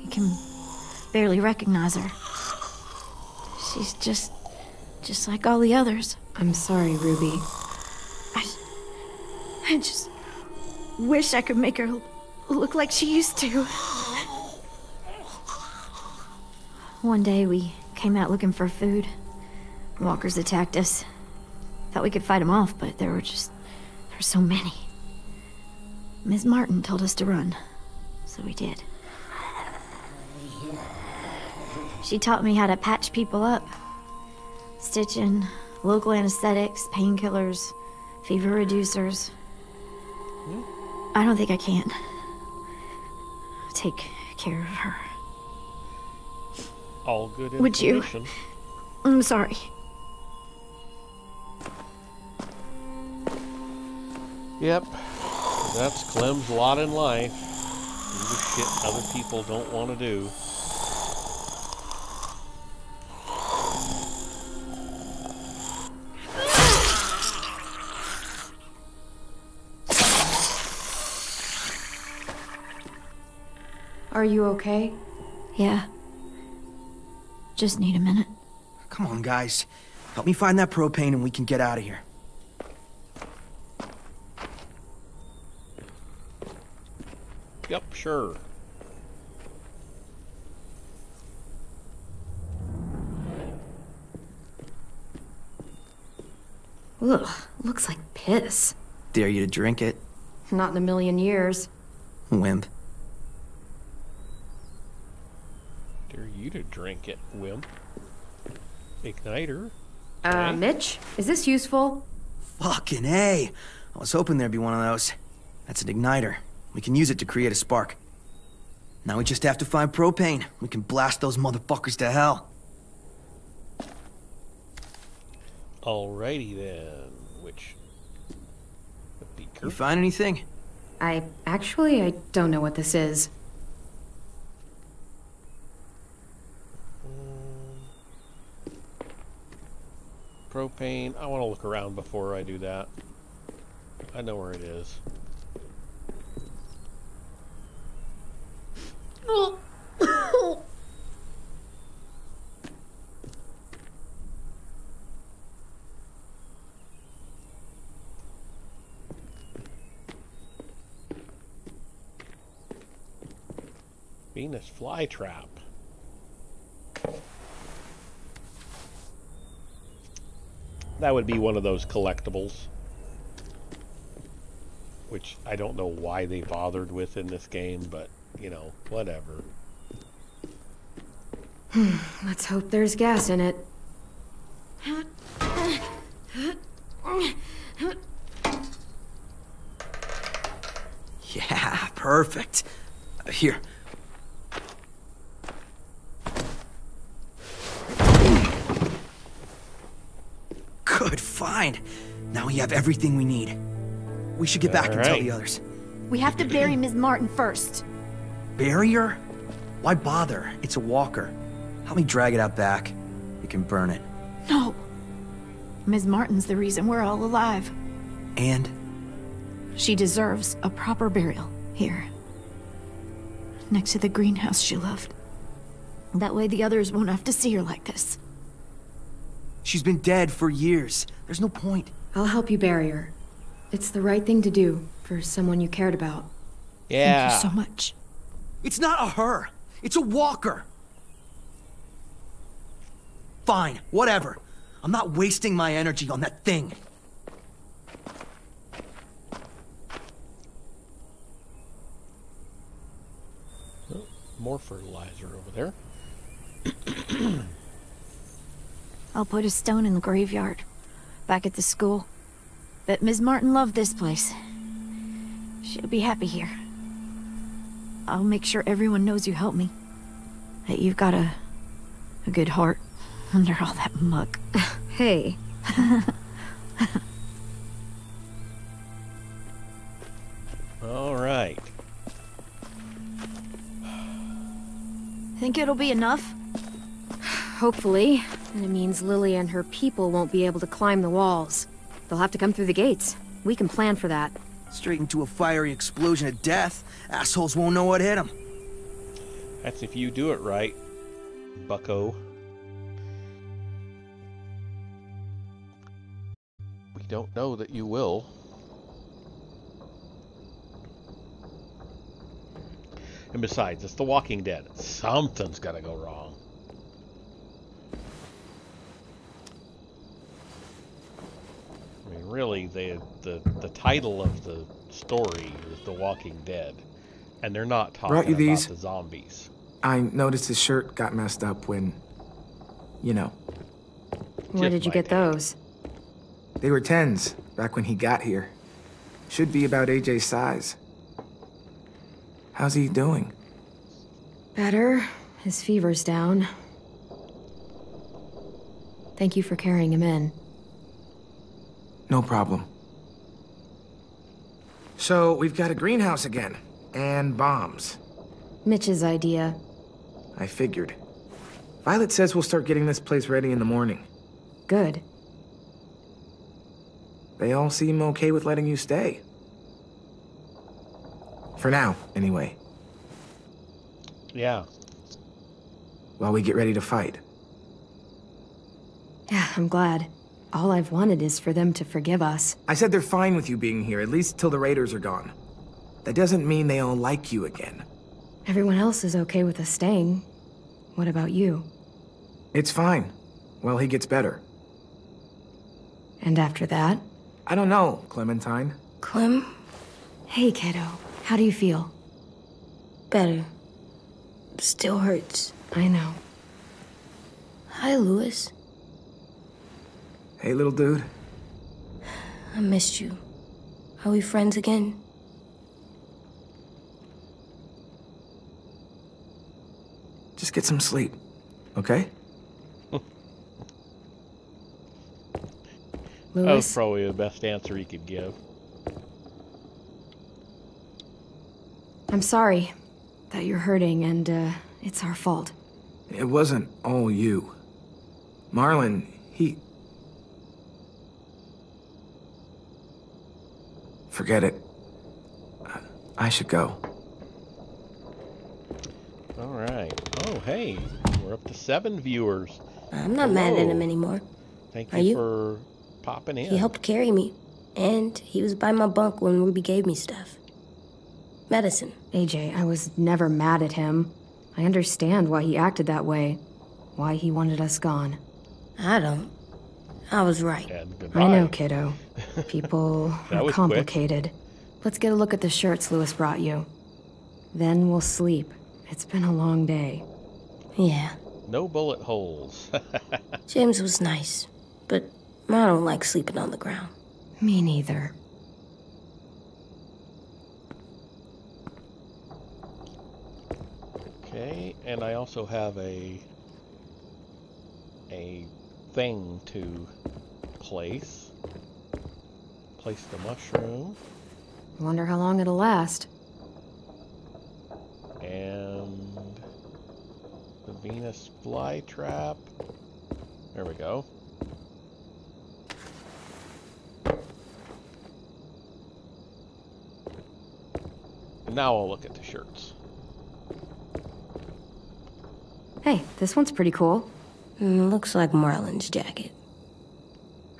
You can barely recognize her. She's just like all the others. I'm sorry, Ruby. I just wish I could make her look like she used to. One day we came out looking for food. Walkers attacked us. Thought we could fight them off, but there were so many. Ms. Martin told us to run, so we did. She taught me how to patch people up. Stitching, local anesthetics, painkillers, fever reducers. I don't think I can take care of her. All good information. Would you? I'm sorry. Yep. That's Clem's lot in life. Do the shit other people don't want to do. Are you okay? Yeah. Just need a minute. Come on, guys. Help me find that propane and we can get out of here. Yep, sure. Ugh, looks like piss. Dare you to drink it? Not in a million years. Wimp. Dare you to drink it, wimp. Igniter. Okay. Mitch, is this useful? Fucking A! I was hoping there'd be one of those. That's an igniter. We can use it to create a spark. Now we just have to find propane. We can blast those motherfuckers to hell. Alrighty then, which... A beaker? You find anything? I don't know what this is. Propane. I want to look around before I do that. I know where it is. Venus flytrap. That would be one of those collectibles, which I don't know why they bothered with in this game, but, you know, whatever. Let's hope there's gas in it. Yeah, perfect. Here. Fine. Now we have everything we need. We should get back and tell the others. We have to bury Ms. Martin first. Bury her? Why bother? It's a walker. Help me drag it out back. We can burn it. No. Ms. Martin's the reason we're all alive. And? She deserves a proper burial here. Next to the greenhouse she loved. That way the others won't have to see her like this. She's been dead for years. There's no point. I'll help you bury her. It's the right thing to do for someone you cared about. Yeah. Thank you so much. It's not a her. It's a walker. Fine, whatever. I'm not wasting my energy on that thing. Oh, more fertilizer over there. I'll put a stone in the graveyard, back at the school. But Ms. Martin loved this place. She'll be happy here. I'll make sure everyone knows you helped me. That you've got a good heart under all that muck. Hey. All right. Think it'll be enough? Hopefully. And it means Lily and her people won't be able to climb the walls. They'll have to come through the gates. We can plan for that. Straight into a fiery explosion of death. Assholes won't know what hit them. That's if you do it right, bucko. We don't know that you will. And besides, it's The Walking Dead. Something's gotta go wrong. I mean, really, the title of the story is The Walking Dead, and they're not talking about the zombies. I noticed his shirt got messed up when, you know. Where did you get those? They were 10s back when he got here. Should be about AJ's size. How's he doing? Better. His fever's down. Thank you for carrying him in. No problem. So we've got a greenhouse again, and bombs. Mitch's idea. I figured. Violet says we'll start getting this place ready in the morning. Good. They all seem okay with letting you stay. For now, anyway. Yeah. While we get ready to fight. Yeah, I'm glad. All I've wanted is for them to forgive us. I said they're fine with you being here, at least till the raiders are gone. That doesn't mean they all like you again. Everyone else is okay with us staying. What about you? It's fine. Well, he gets better. And after that? I don't know, Clementine. Clem? Hey, kiddo. How do you feel? Better. Still hurts. I know. Hi, Louis. Hey, little dude. I missed you. Are we friends again? Just get some sleep, okay? That was probably the best answer he could give. I'm sorry that you're hurting, and it's our fault. It wasn't all you. Marlon, he... Forget it. I should go. All right. Oh, hey. We're up to 7 viewers. I'm not mad at him anymore. Thank you for popping in. He helped carry me. And he was by my bunk when Ruby gave me stuff. Medicine. AJ, I was never mad at him. I understand why he acted that way. Why he wanted us gone. I don't. I was right. I know, kiddo. People are complicated. Quick. Let's get a look at the shirts Louis brought you. Then we'll sleep. It's been a long day. Yeah. No bullet holes. James was nice, but I don't like sleeping on the ground. Me neither. Okay, and I also have a thing to place. Place the mushroom. Wonder how long it'll last. And the Venus flytrap. There we go. And now I'll look at the shirts. Hey, this one's pretty cool. Looks like Marlon's jacket.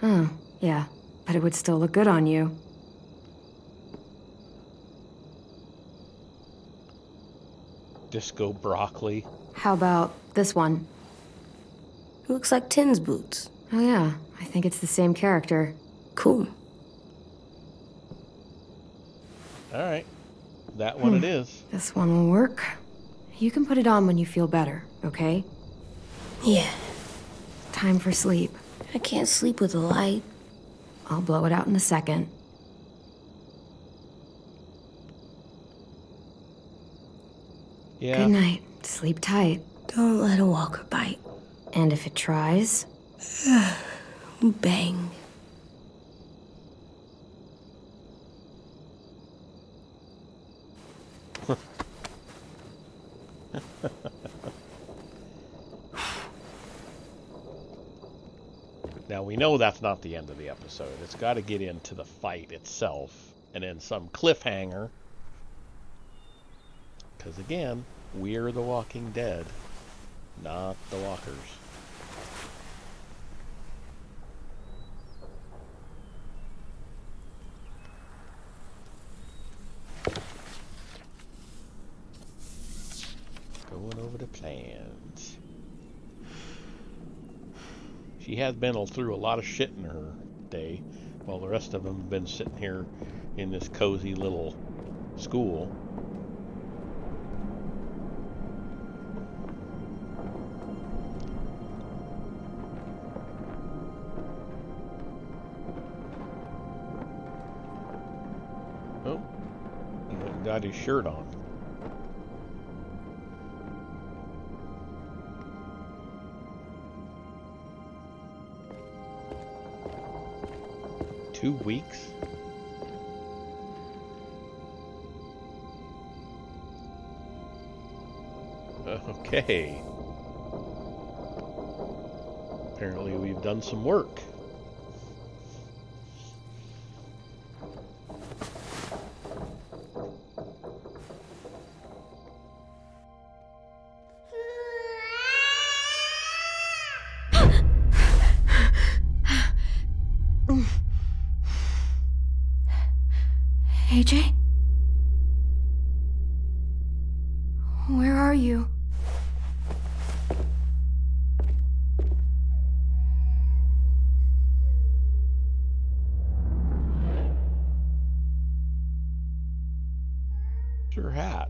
Huh, yeah. But it would still look good on you. Disco broccoli. How about this one? It looks like Tim's boots. Oh yeah, I think it's the same character. Cool. Alright. That one it is. This one will work. You can put it on when you feel better, okay? Yeah. Time for sleep. I can't sleep with a light. I'll blow it out in a second. Yeah. Good night. Sleep tight. Don't let a walker bite. And if it tries... Bang. Now we know that's not the end of the episode. It's got to get into the fight itself and then some cliffhanger. Because again, we're The Walking Dead, not the walkers. Going over the plans. She has been through a lot of shit in her day, while the rest of them have been sitting here in this cozy little school. Oh, he went and got his shirt on. Weeks. Okay. Apparently we've done some work. AJ? Where are you? It's your hat.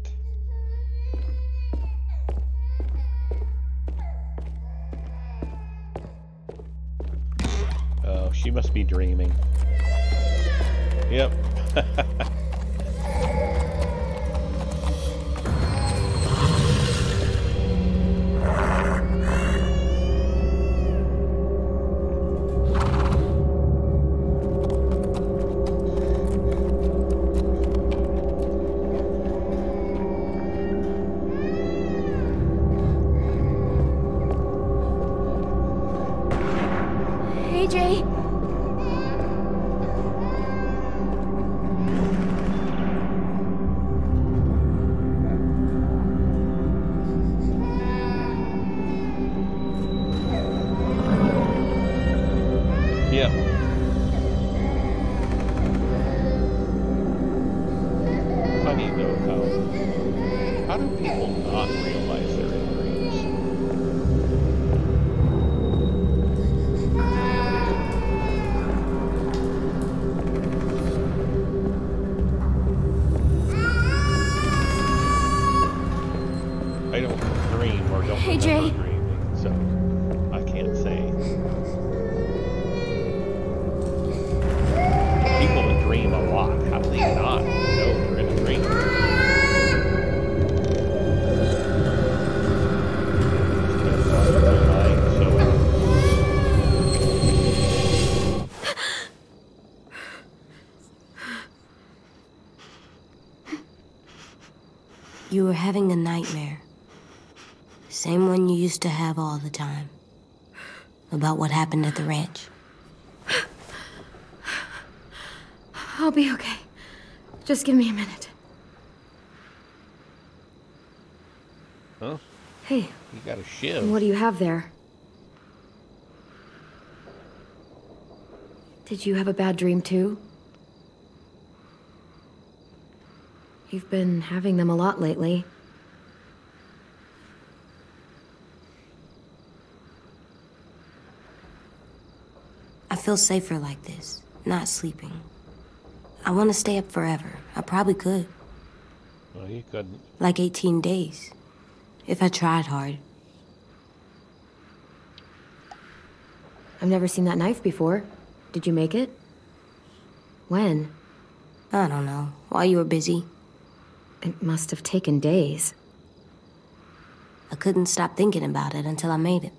Oh, she must be dreaming. Yep. You were having a nightmare. Same one you used to have all the time. About what happened at the ranch. I'll be okay. Just give me a minute. Huh? Hey. You got a shiv. What do you have there? Did you have a bad dream too? You've been having them a lot lately. I feel safer like this, not sleeping. I want to stay up forever. I probably could. Well, you couldn't. Like 18 days, if I tried hard. I've never seen that knife before. Did you make it? When? I don't know. While you were busy. It must have taken days. I couldn't stop thinking about it until I made it.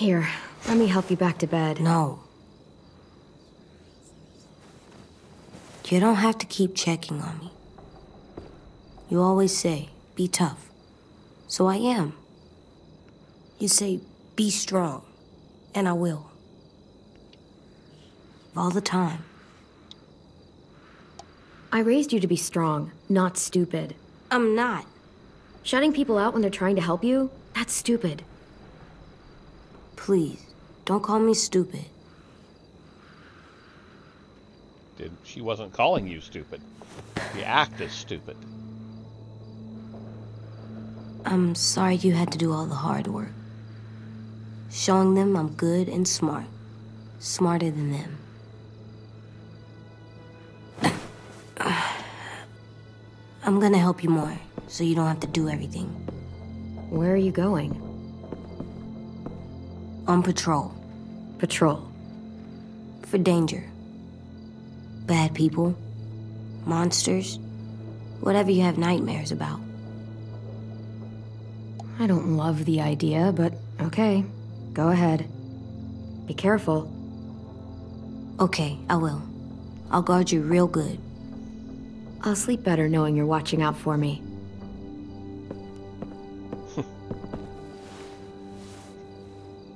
Here, let me help you back to bed. No. You don't have to keep checking on me. You always say, be tough. So I am. You say, be strong. And I will. All the time. I raised you to be strong, not stupid. I'm not. Shutting people out when they're trying to help you? That's stupid. Please, don't call me stupid. She wasn't calling you stupid. The act is stupid. I'm sorry you had to do all the hard work. Showing them I'm good and smart. Smarter than them. I'm gonna help you more, so you don't have to do everything. Where are you going? On patrol. Patrol? For danger. Bad people, monsters, whatever you have nightmares about. I don't love the idea, but okay, go ahead. Be careful. Okay, I will. I'll guard you real good. I'll sleep better knowing you're watching out for me.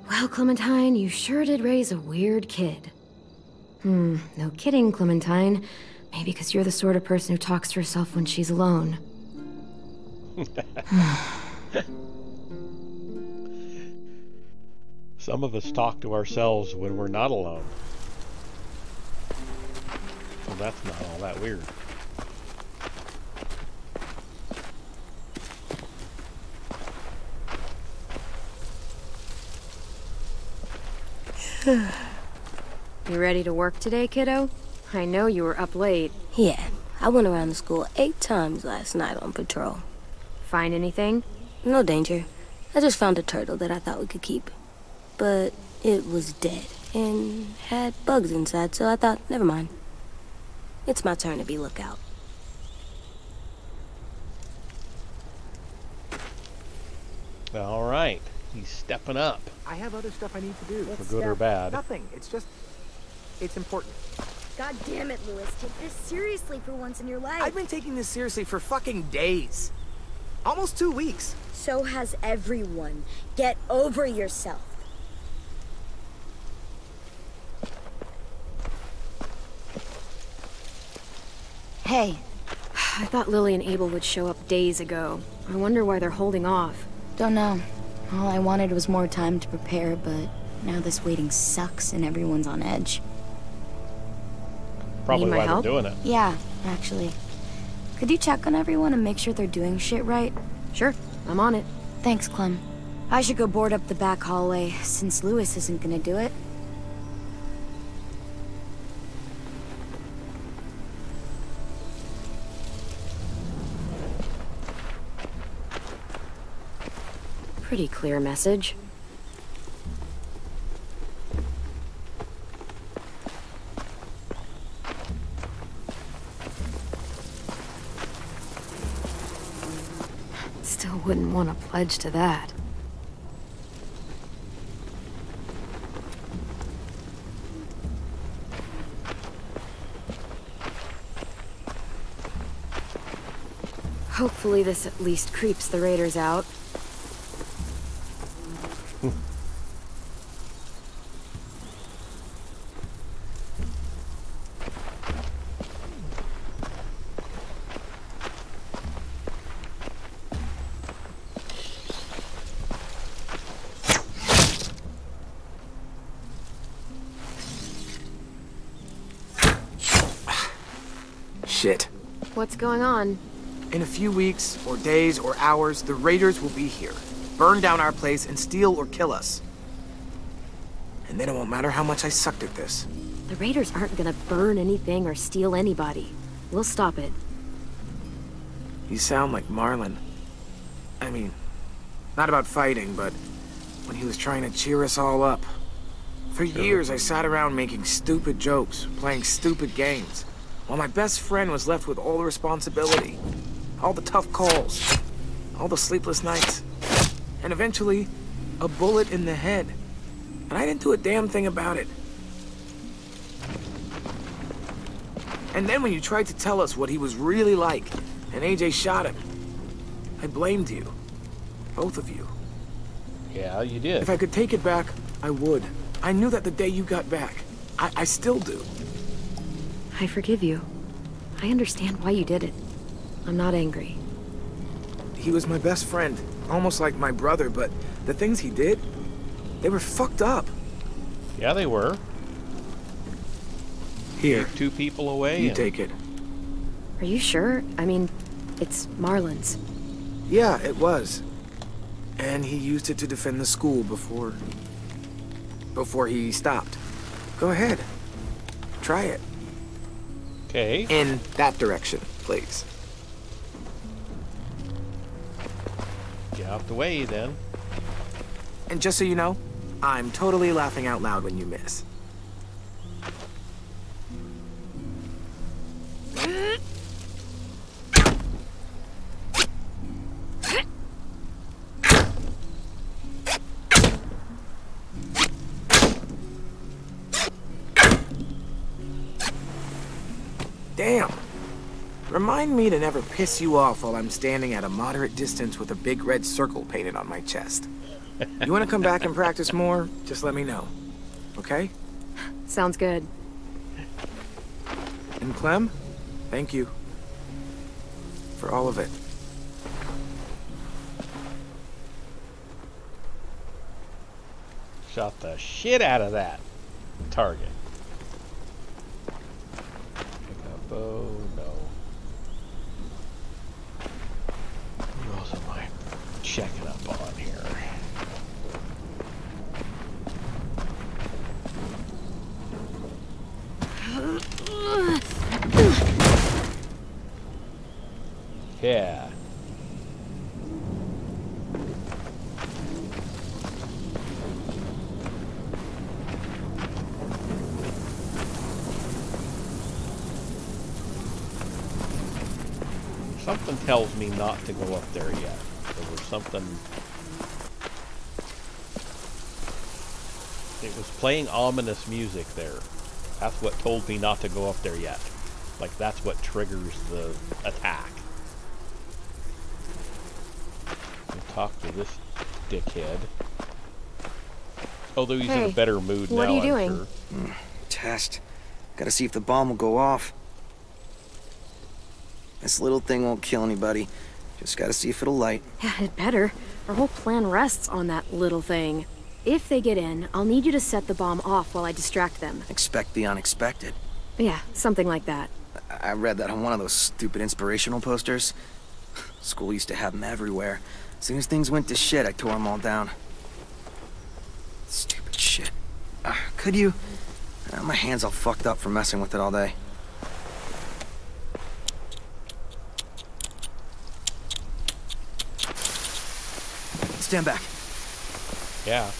Well, Clementine, you sure did raise a weird kid. No kidding, Clementine. Maybe because you're the sort of person who talks to herself when she's alone. Some of us talk to ourselves when we're not alone. Well, that's not all that weird. You ready to work today, kiddo? I know you were up late. Yeah, I went around the school 8 times last night on patrol. Find anything? No danger. I just found a turtle that I thought we could keep. But it was dead and had bugs inside, so I thought, never mind. It's my turn to be lookout. All right, he's stepping up. I have other stuff I need to do. For good or bad. Nothing, it's just... It's important. God damn it, Louis. Take this seriously for once in your life. I've been taking this seriously for fucking days. Almost 2 weeks. So has everyone. Get over yourself. Hey. I thought Lily and Abel would show up days ago. I wonder why they're holding off. Don't know. All I wanted was more time to prepare, but now this waiting sucks and everyone's on edge. Probably why they're doing it. Yeah, actually. Could you check on everyone and make sure they're doing shit right? Sure, I'm on it. Thanks, Clem. I should go board up the back hallway, since Louis isn't gonna do it. Pretty clear message. Wouldn't want to pledge to that. Hopefully this at least creeps the raiders out. What's going on? In a few weeks, or days, or hours, the raiders will be here. Burn down our place and steal or kill us. And then it won't matter how much I sucked at this. The raiders aren't gonna burn anything or steal anybody. We'll stop it. You sound like Marlon. I mean, not about fighting, but when he was trying to cheer us all up. For years, I sat around making stupid jokes, playing stupid games. While my best friend was left with all the responsibility, all the tough calls, all the sleepless nights, and eventually, a bullet in the head. but I didn't do a damn thing about it. And then when you tried to tell us what he was really like, and AJ shot him, I blamed you. Both of you. Yeah, you did. If I could take it back, I would. I knew that the day you got back. I still do. I forgive you. I understand why you did it. I'm not angry. He was my best friend, almost like my brother, but the things he did, they were fucked up. Yeah, they were. Here. Take two people away. You take it. Are you sure? I mean, it's Marlon's. Yeah, it was. And he used it to defend the school before he stopped. Go ahead. Try it. Okay. In that direction, please. Get out the way, then. And just so you know, I'm totally laughing out loud when you miss. Damn. Remind me to never piss you off while I'm standing at a moderate distance with a big red circle painted on my chest. You want to come back and practice more? Just let me know. Okay? Sounds good. And Clem, thank you. For all of it. Shot the shit out of that target. Oh no. Who else am I checking up on here? Yeah. Something tells me not to go up there yet. There was something... It was playing ominous music there. That's what told me not to go up there yet. Like, that's what triggers the attack. We'll talk to this dickhead. Although he's in a better mood now, I'm sure. What are you doing? Test. Gotta see if the bomb will go off. This little thing won't kill anybody. Just gotta see if it'll light. Yeah, it better. Our whole plan rests on that little thing. If they get in, I'll need you to set the bomb off while I distract them. Expect the unexpected. Yeah, something like that. I read that on one of those stupid inspirational posters. School used to have them everywhere. As soon as things went to shit, I tore them all down. Stupid shit. Could you? My hands all fucked up from messing with it all day. Stand back. Yeah.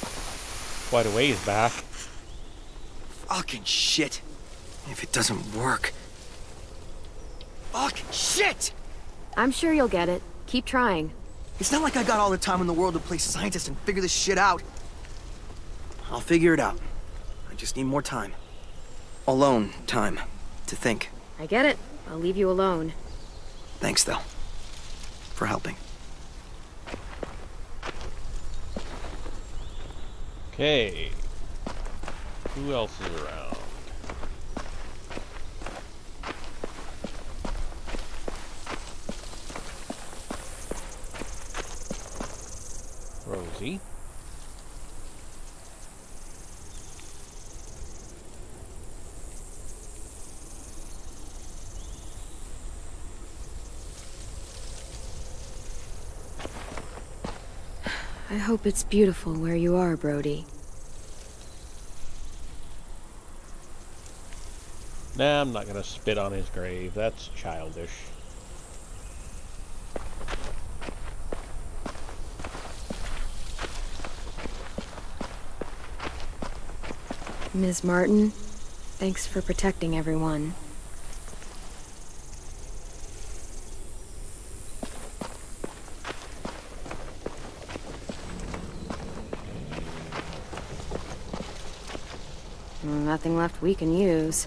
Quite a ways back. Fucking shit. If it doesn't work. Fucking shit! I'm sure you'll get it. Keep trying. It's not like I got all the time in the world to play scientist and figure this shit out. I'll figure it out. I just need more time. Alone time. To think. I get it. I'll leave you alone. Thanks, though. For helping. Okay, who else is around? Rosie. I hope it's beautiful where you are, Brody. Nah, I'm not gonna spit on his grave. That's childish. Ms. Martin, thanks for protecting everyone. Well, nothing left we can use.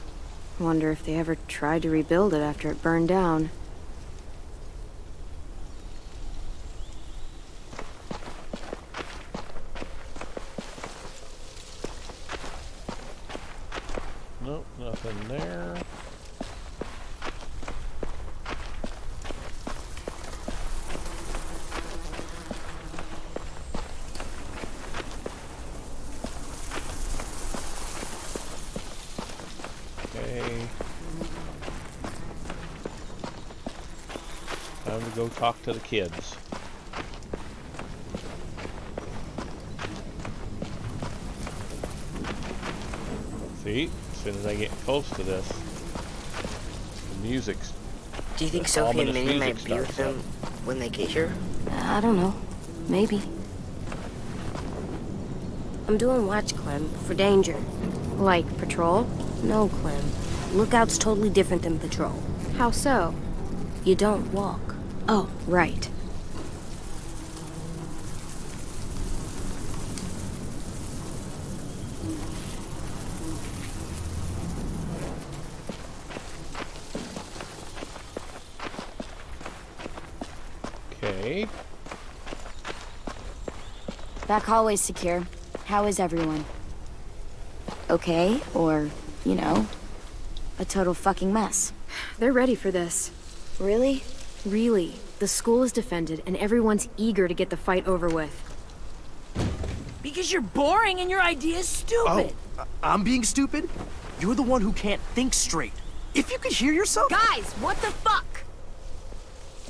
Wonder if they ever tried to rebuild it after it burned down. Nope, nothing there. Go talk to the kids. See, as soon as I get close to this, the music's... Do you think Sophie and Minnie might be with them when they get here? I don't know. Maybe. I'm doing watch, Clem, for danger. Like patrol? No, Clem. Lookout's totally different than patrol. How so? You don't walk. Oh, right. Okay. Back hallway's secure. How is everyone? Okay, or, you know, a total fucking mess. They're ready for this. Really? Really, the school is defended and everyone's eager to get the fight over with. Because you're boring and your idea is stupid. Oh, I'm being stupid? You're the one who can't think straight. If you could hear yourself... Guys, what the fuck?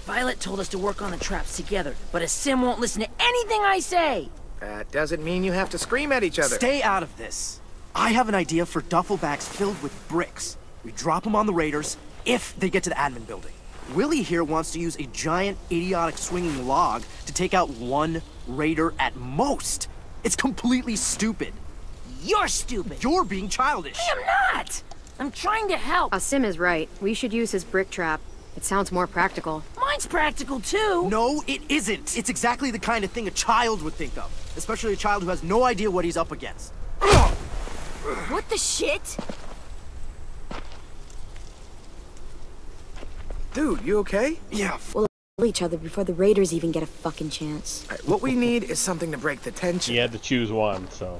Violet told us to work on the traps together, but Aasim won't listen to anything I say. That doesn't mean you have to scream at each other. Stay out of this. I have an idea for duffel bags filled with bricks. We drop them on the raiders if they get to the admin building. Willie here wants to use a giant, idiotic swinging log to take out one raider at most. It's completely stupid. You're stupid. You're being childish. I am not. I'm trying to help. Aasim is right. We should use his brick trap. It sounds more practical. Mine's practical, too. No, it isn't. It's exactly the kind of thing a child would think of, especially a child who has no idea what he's up against. What the shit? Dude, you okay? Yeah. We'll kill each other before the raiders even get a fucking chance. Right, what we need is something to break the tension. You had to choose one, so.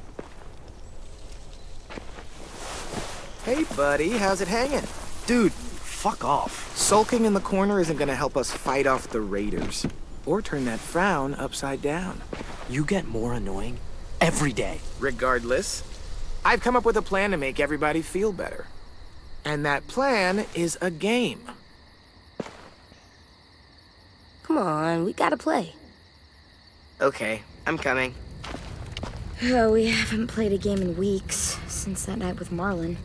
Hey, buddy, how's it hanging? Dude, fuck off. Sulking in the corner isn't gonna help us fight off the raiders. Or turn that frown upside down. You get more annoying every day. Regardless, I've come up with a plan to make everybody feel better. And that plan is a game. Come on, we gotta play. Okay, I'm coming. Oh, we haven't played a game in weeks, since that night with Marlon.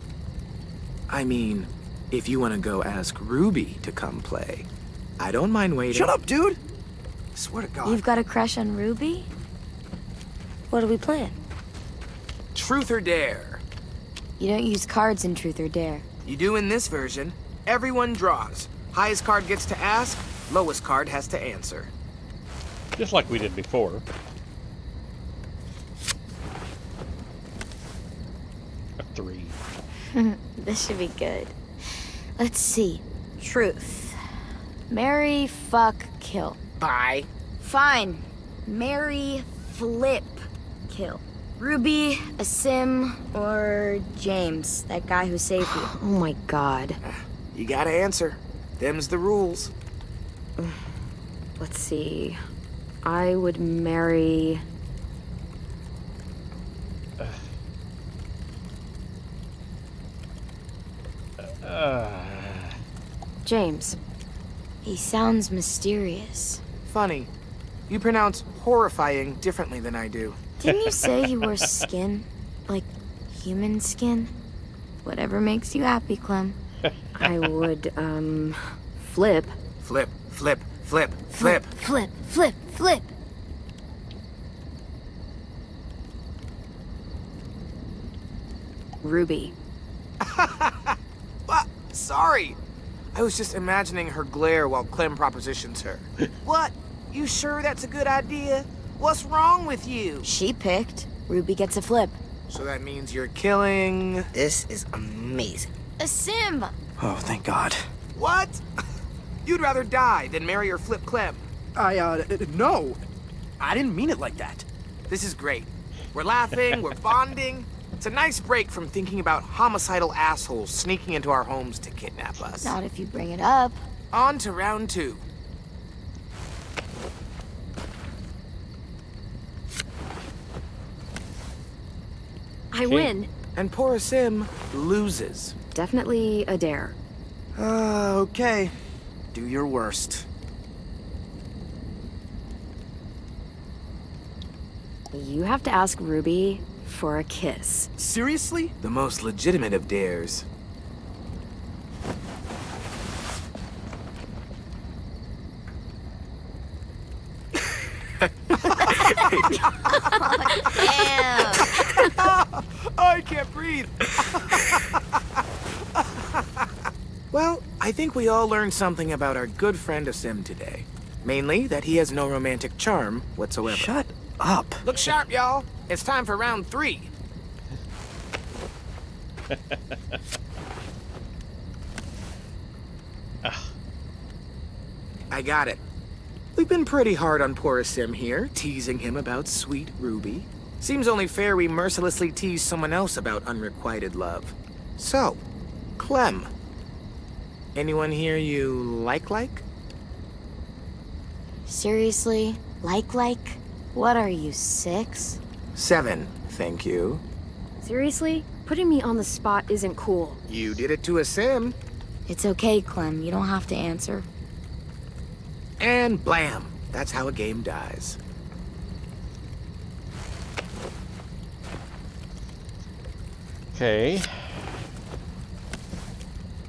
I mean, if you want to go ask Ruby to come play, I don't mind waiting. Shut up, dude! I swear to God. You've got a crush on Ruby? What are we playing? Truth or Dare. You don't use cards in Truth or Dare. You do in this version. Everyone draws. Highest card gets to ask. Lowest card has to answer. Just like we did before. A 3. This should be good. Let's see. Truth. Marry, fuck, kill. Bye. Fine. Marry, flip, kill. Ruby, Aasim, or James, that guy who saved you. Oh my God. You gotta answer. Them's the rules. Let's see. I would marry... James. He sounds mysterious. Funny. You pronounce horrifying differently than I do. Didn't you say he wore skin? Like, human skin? Whatever makes you happy, Clem. I would, flip. Flip. Flip, flip, flip. Flip, flip, flip, flip. Ruby. What? Sorry. I was just imagining her glare while Clem propositions her. What? You sure that's a good idea? What's wrong with you? She picked. Ruby gets a flip. So that means you're killing... This is amazing. Aasim! Oh, thank God. What? You'd rather die than marry or flip Clem. No. I didn't mean it like that. This is great. We're laughing, we're bonding. It's a nice break from thinking about homicidal assholes sneaking into our homes to kidnap us. Not if you bring it up. On to round two. I win. And poor Aasim loses. Definitely a dare. Okay. Do your worst. You have to ask Ruby for a kiss. Seriously? The most legitimate of dares. Oh, I can't breathe. Well, I think we all learned something about our good friend Aasim today. Mainly that he has no romantic charm whatsoever. Shut up. Look sharp, y'all. It's time for round three. I got it. We've been pretty hard on poor Aasim here, teasing him about sweet Ruby. Seems only fair we mercilessly tease someone else about unrequited love. So, Clem. Anyone here you like? Seriously? Like? What are you, 6? 7, thank you. Seriously? Putting me on the spot isn't cool. You did it to Aasim. It's okay, Clem. You don't have to answer. And blam! That's how a game dies. Okay.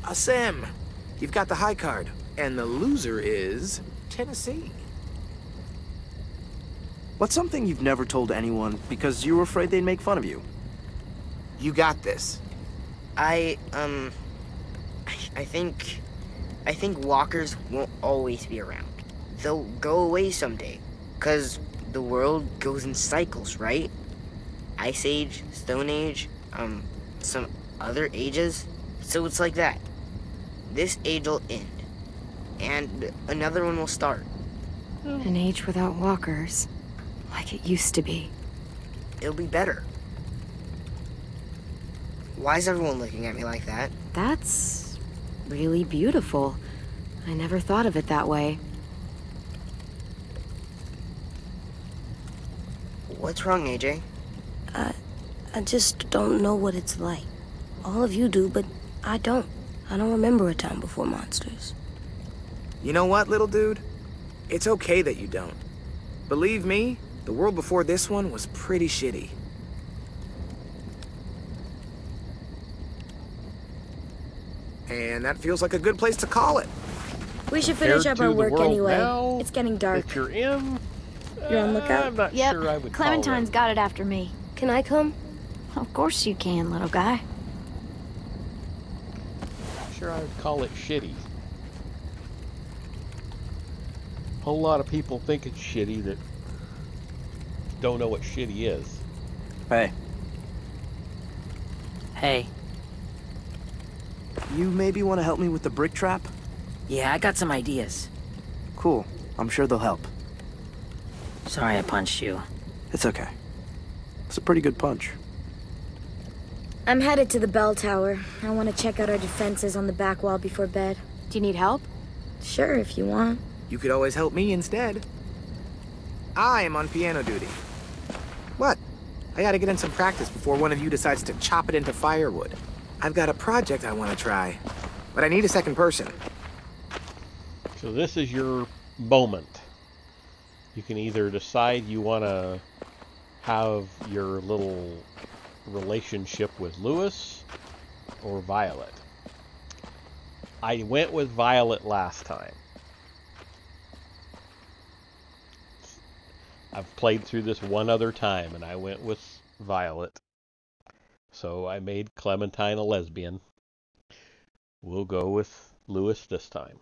Aasim, you've got the high card, and the loser is Tennessee. What's something you've never told anyone because you were afraid they'd make fun of you? You got this. I think walkers won't always be around. They'll go away someday, because the world goes in cycles, right? Ice Age, Stone Age, some other ages. So it's like that. This age will end, and another one will start. An age without walkers, like it used to be. It'll be better. Why is everyone looking at me like that? That's really beautiful. I never thought of it that way. What's wrong, AJ? I just don't know what it's like. All of you do, but I don't. I don't remember a time before monsters. You know what, little dude? It's okay that you don't. Believe me, the world before this one was pretty shitty. And that feels like a good place to call it. We should finish up our work anyway. Now, it's getting dark. If you're in... You're on lookout? I'm not sure I would. Clementine's got it after me. Can I come? Of course you can, little guy. I'm sure I would call it shitty. A whole lot of people think it's shitty that don't know what shitty is. Hey. Hey. You maybe want to help me with the brick trap? Yeah, I got some ideas. Cool. I'm sure they'll help. Sorry I punched you. It's okay. It's a pretty good punch. I'm headed to the bell tower. I want to check out our defenses on the back wall before bed. Do you need help? Sure, if you want. You could always help me instead. I am on piano duty. What? I gotta get in some practice before one of you decides to chop it into firewood. I've got a project I want to try, but I need a second person. So this is your moment. You can either decide you want to have your little relationship with Louis or Violet. I went with Violet last time. I've played through this one other time and I went with Violet. So I made Clementine a lesbian. We'll go with Louis this time.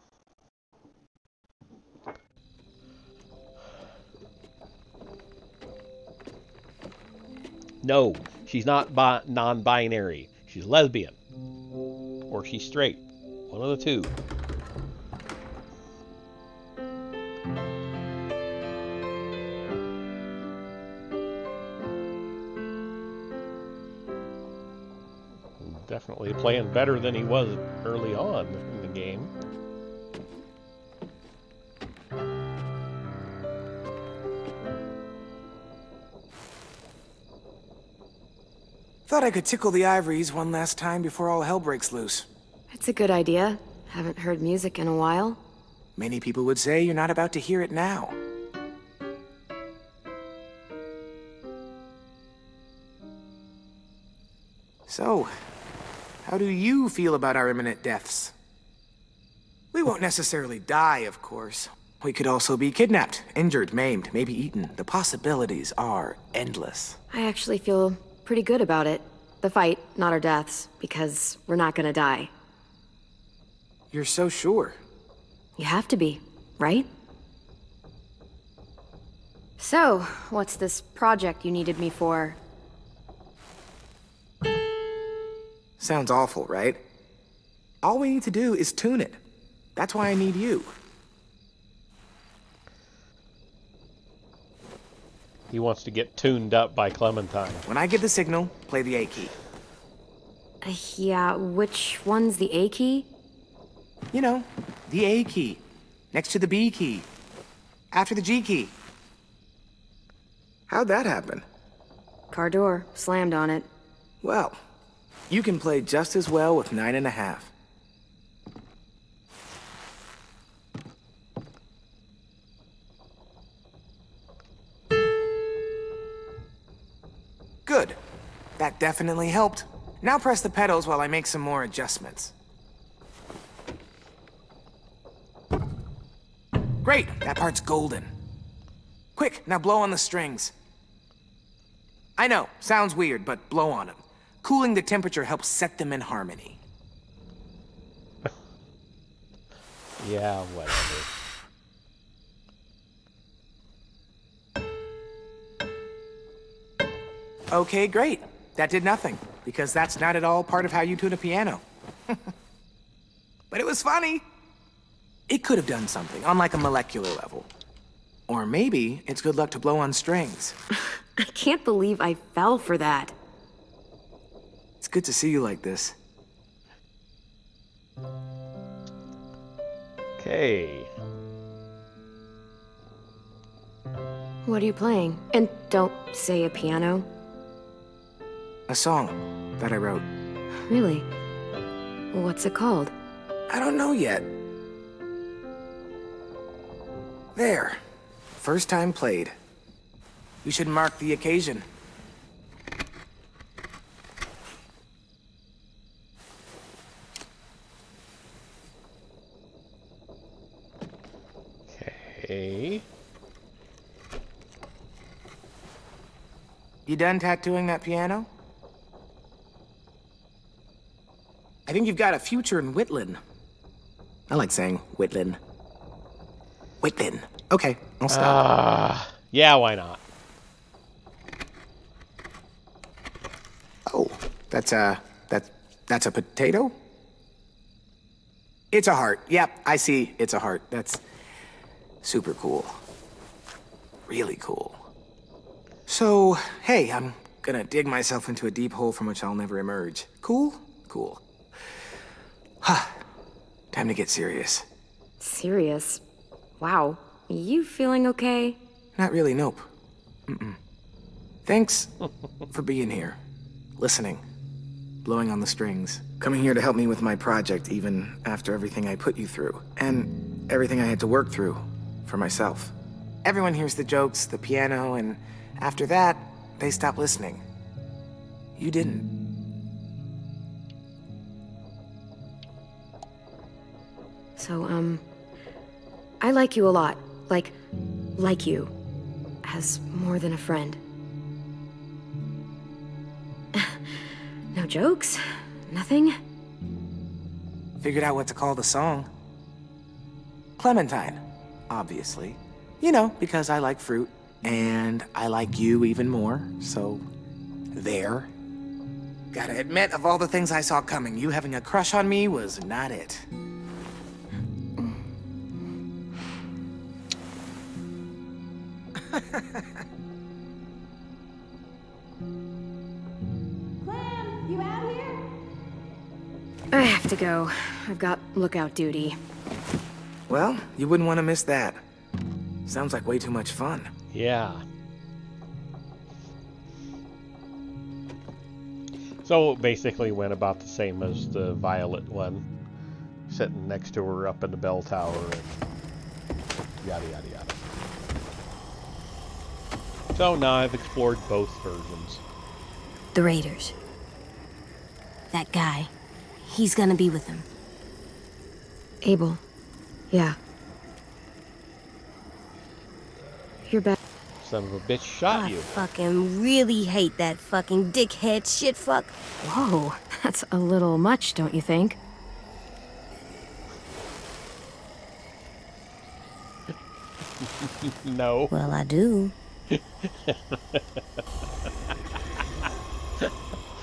No, She's not non-binary. She's lesbian. Or she's straight. One of the two. Definitely playing better than he was early on in the game. Thought I could tickle the ivories one last time before all hell breaks loose. That's a good idea. Haven't heard music in a while. Many people would say you're not about to hear it now. So, how do you feel about our imminent deaths? We won't necessarily die, of course. We could also be kidnapped, injured, maimed, maybe eaten. The possibilities are endless. I actually feel pretty good about it. The fight, not our deaths, because we're not gonna die. You're so sure. You have to be, right? So, what's this project you needed me for? Sounds awful, right? All we need to do is tune it. That's why I need you. He wants to get tuned up by Clementine. When I get the signal, play the A key. Yeah, which one's the A key? You know, the A key. Next to the B key. After the G key. How'd that happen? Car door. Slammed on it. Well, you can play just as well with 9.5. Good. That definitely helped. Now press the pedals while I make some more adjustments. Great! That part's golden. Quick, now blow on the strings. I know, sounds weird, but blow on them. Cooling the temperature helps set them in harmony. Yeah, whatever. Okay, great. That did nothing, because that's not at all part of how you tune a piano. But it was funny. It could have done something on like a molecular level. Or maybe it's good luck to blow on strings. I can't believe I fell for that. It's good to see you like this. Okay. What are you playing? And don't say a piano. A song that I wrote. Really? What's it called? I don't know yet. There. First time played. You should mark the occasion. You done tattooing that piano? I think you've got a future in Whitlin. I like saying Whitlin. Whitlin. Okay, I'll stop. Yeah, why not? Oh, that's a potato? It's a heart. Yep, I see. It's a heart. That's super cool. Really cool. So, hey, I'm gonna dig myself into a deep hole from which I'll never emerge. Cool? Cool. Huh. Time to get serious. Serious? Wow. You feeling okay? Not really, nope. Mm-mm. Thanks for being here. Listening. Blowing on the strings. Coming here to help me with my project, even after everything I put you through. And everything I had to work through. For myself. Everyone hears the jokes, the piano, and after that, they stop listening. You didn't. So, I like you a lot. Like you. As more than a friend. No jokes? Nothing? Figured out what to call the song. Clementine. Obviously. You know, because I like fruit, and I like you even more, so there Gotta admit, of all the things I saw coming, you having a crush on me was not it. Clem, you out here? I have to go. I've got lookout duty. Well, you wouldn't want to miss that. Sounds like way too much fun. Yeah. So it basically went about the same as the Violet one. Sitting next to her up in the bell tower and yada yada yada. So now I've explored both versions. The Raiders. That guy. He's gonna be with them. Abel. Yeah. You're back. Son of a bitch shot you. I fucking really hate that fucking dickhead shit fuck. Whoa, that's a little much, don't you think? No. Well, I do.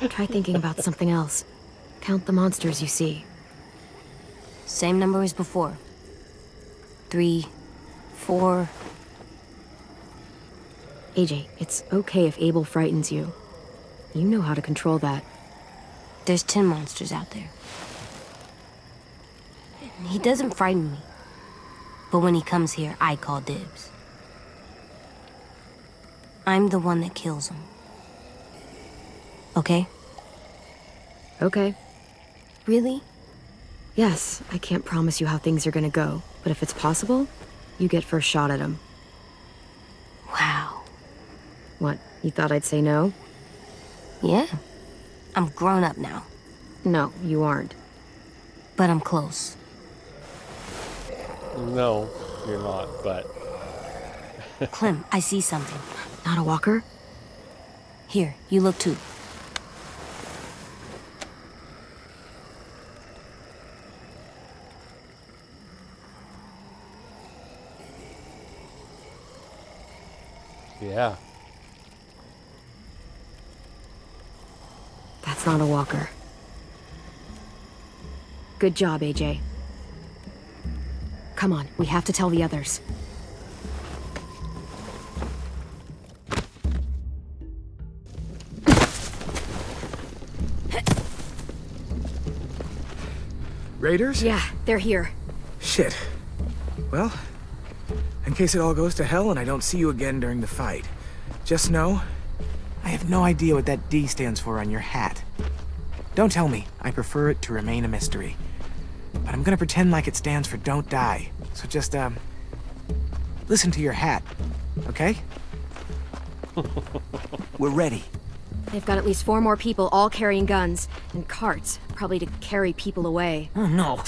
Try thinking about something else. Count the monsters you see. Same number as before. 3, 4... AJ, it's okay if Abel frightens you. You know how to control that. There's 10 monsters out there. He doesn't frighten me. But when he comes here, I call dibs. I'm the one that kills him. Okay? Okay. Really? Yes, I can't promise you how things are gonna go, but if it's possible, you get first shot at him. Wow. What, you thought I'd say no? Yeah. I'm grown up now. No, you aren't. But I'm close. No, you're not, but... Clem, I see something. Not a walker? Here, you look too. Yeah. That's not a walker. Good job, AJ. Come on, we have to tell the others. Raiders? Yeah, they're here. Shit. Well, in case it all goes to hell and I don't see you again during the fight, just know... I have no idea what that D stands for on your hat. Don't tell me. I prefer it to remain a mystery. But I'm gonna pretend like it stands for don't die. So just, listen to your hat, okay? We're ready. They've got at least 4 more people, all carrying guns. And carts, probably to carry people away. Oh no.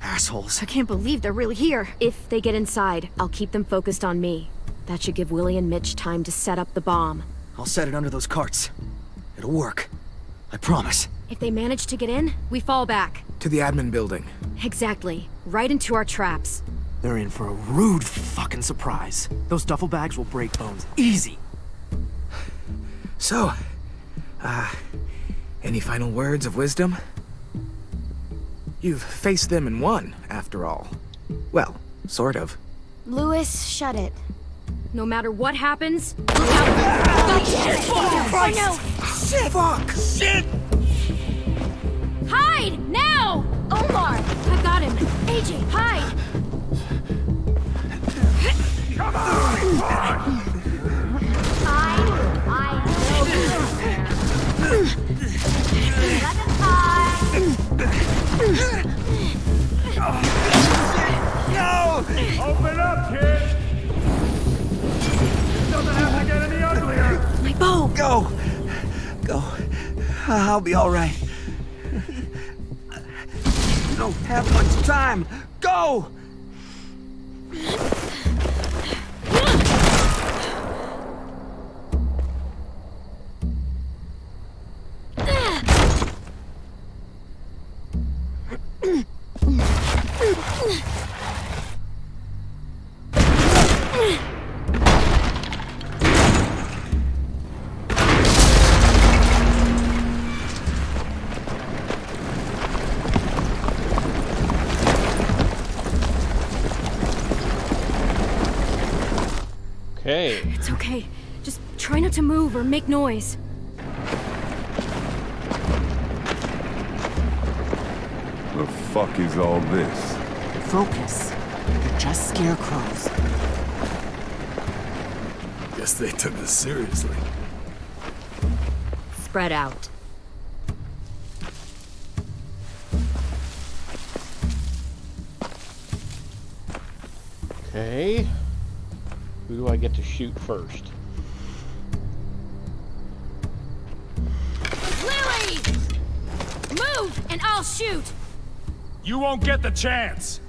Assholes. I can't believe they're really here. If they get inside, I'll keep them focused on me. That should give Willie and Mitch time to set up the bomb. I'll set it under those carts. It'll work. I promise. If they manage to get in, we fall back. To the admin building. Exactly. Right into our traps. They're in for a rude fucking surprise. Those duffel bags will break bones. Easy! So, any final words of wisdom? You've faced them and won, after all. Well, sort of. Louis, shut it. No matter what happens, look out! Ah, shit! Fuck! Shit! Hide! Now! Omar! I got him! AJ, hide! Come on! Hide! No! Open up, kid! Doesn't have to get any uglier. My bow! Go! Go. I'll be alright. You don't have much time. Go! Okay. It's okay. Just try not to move or make noise. The fuck is all this? Focus. They're just scarecrows. Guess they took this seriously. Spread out. Okay. Who do I get to shoot first? Lily! Move and I'll shoot! You won't get the chance!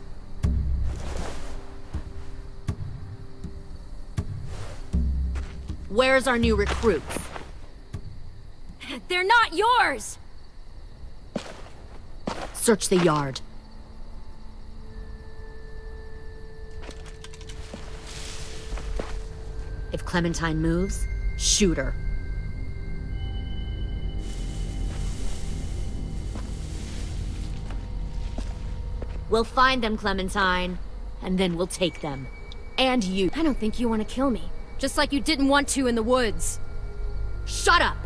Where's our new recruit? They're not yours! Search the yard. If Clementine moves, shoot her. We'll find them, Clementine, and then we'll take them. And you. I don't think you want to kill me, just like you didn't want to in the woods. Shut up!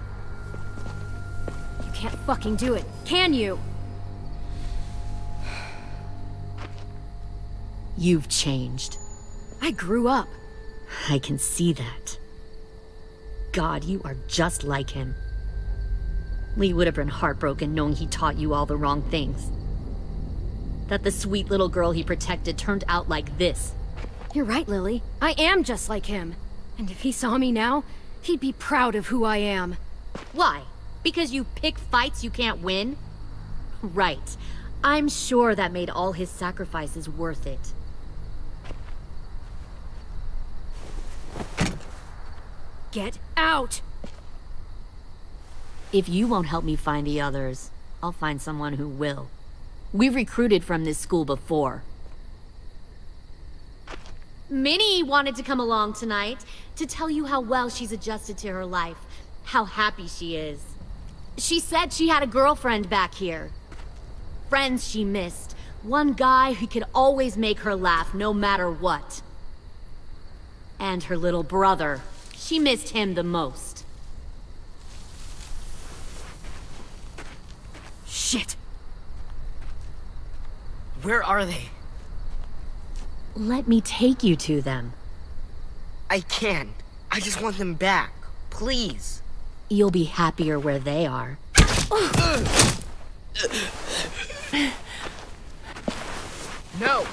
You can't fucking do it, can you? You've changed. I grew up. I can see that. God, you are just like him. Lee would have been heartbroken knowing he taught you all the wrong things. That the sweet little girl he protected turned out like this. You're right, Lily. I am just like him. And if he saw me now, he'd be proud of who I am. Why? Because you pick fights you can't win? Right. I'm sure that made all his sacrifices worth it. Get out! If you won't help me find the others, I'll find someone who will. We've recruited from this school before. Minnie wanted to come along tonight to tell you how well she's adjusted to her life, how happy she is. She said she had a girlfriend back here. Friends she missed, one guy who could always make her laugh no matter what. And her little brother. She missed him the most. Shit! Where are they? Let me take you to them. I can't. I just want them back. Please. You'll be happier where they are. No!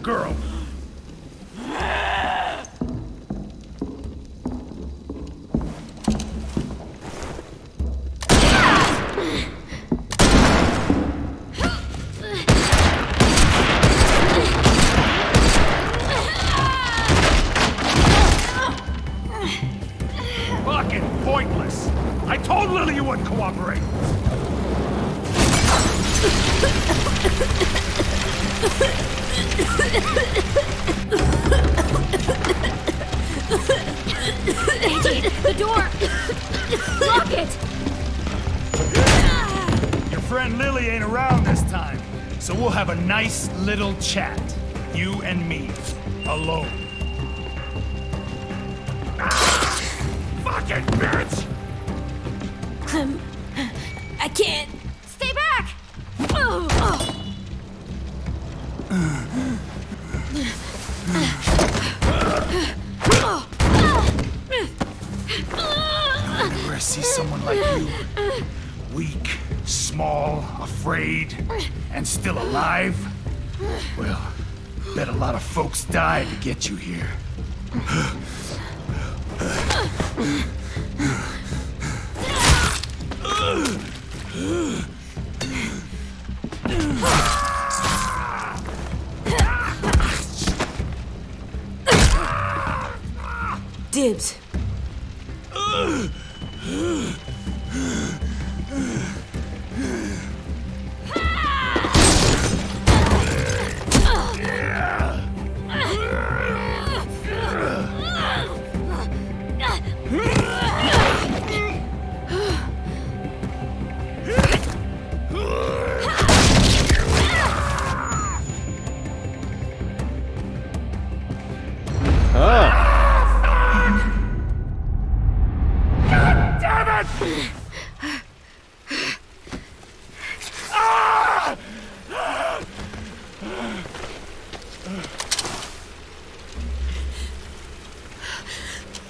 Girl. AJ, the door! Lock it! Your friend Lily ain't around this time, so we'll have a nice little chat. You and me. Alone. Ah, fucking bitch! I can't. Stay back! Oh, oh. I never see someone like you. Weak, small, afraid, and still alive? Well, bet a lot of folks died to get you here. Dibs.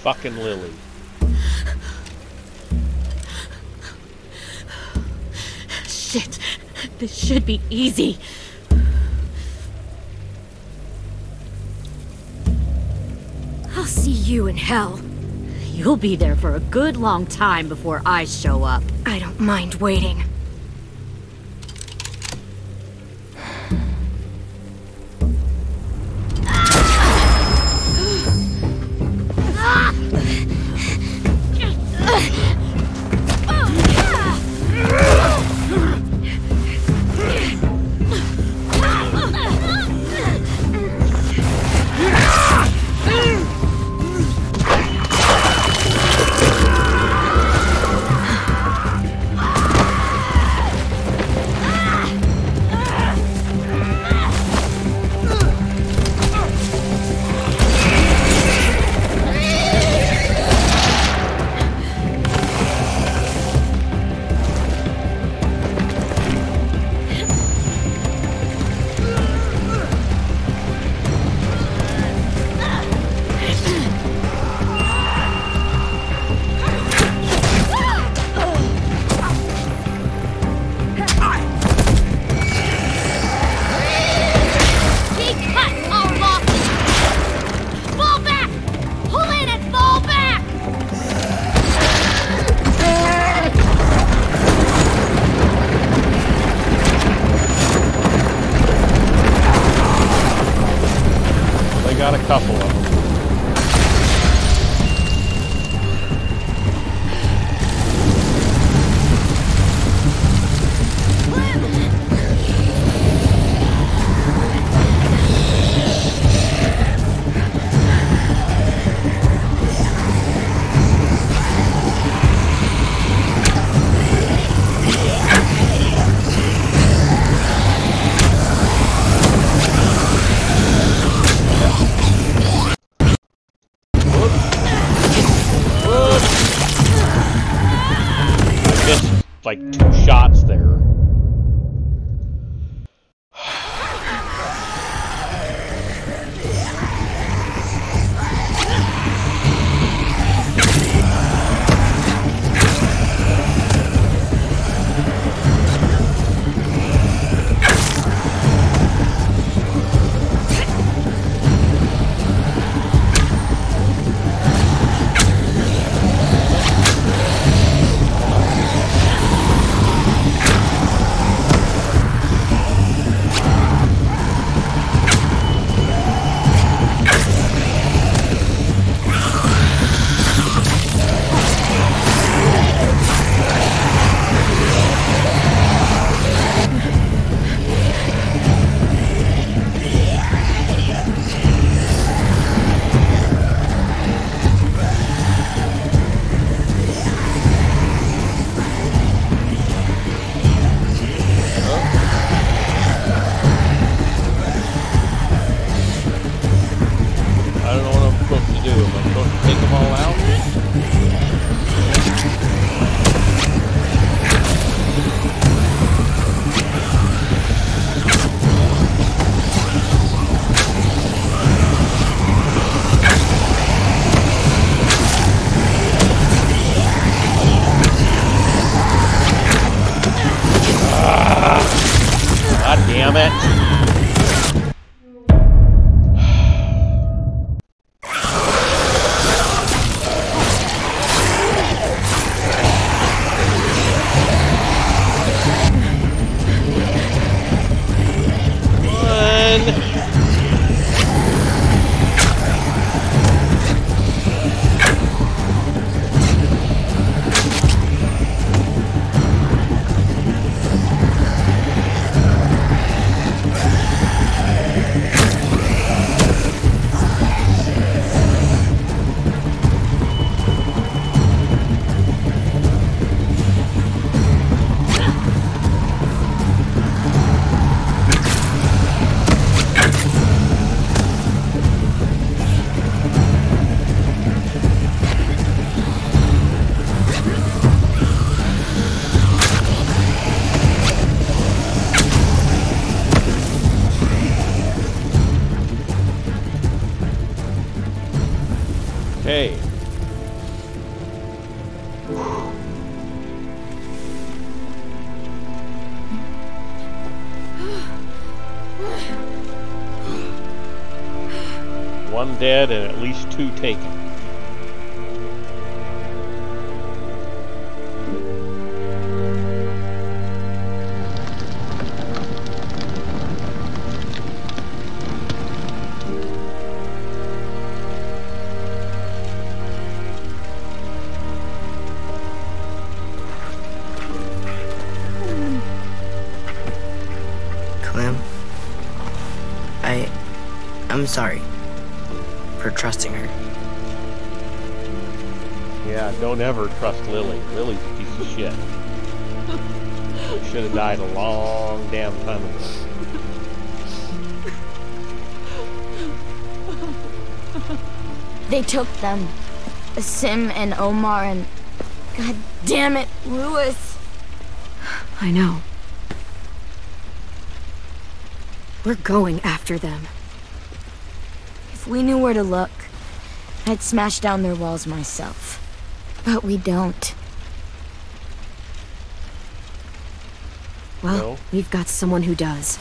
Fucking Lily. Shit. This should be easy. I'll see you in hell. You'll be there for a good long time before I show up. I don't mind waiting. damn it. Dead and at least two taken. Clem, I'm sorry. Trusting her. Yeah, don't ever trust Lily. Lily's a piece of shit. Should have died a long damn time ago. They took them. Sim and Omar and... God damn it, Louis! I know. We're going after them. We knew where to look. I'd smash down their walls myself. But we don't. Well, no. We've got someone who does.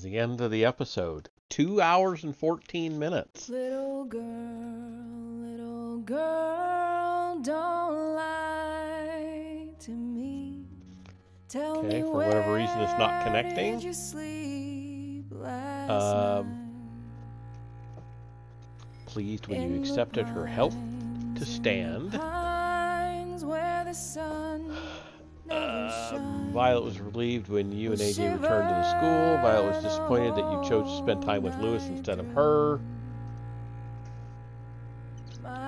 The end of the episode. 2 hours and 14 minutes. Little girl, don't lie to me. Tell me for whatever reason it's not connecting. Did you sleep last night? Pleased when you accepted her help to stand. Where the sun Violet was relieved when you and AJ returned to the school. Violet was disappointed that you chose to spend time with Louis instead of her.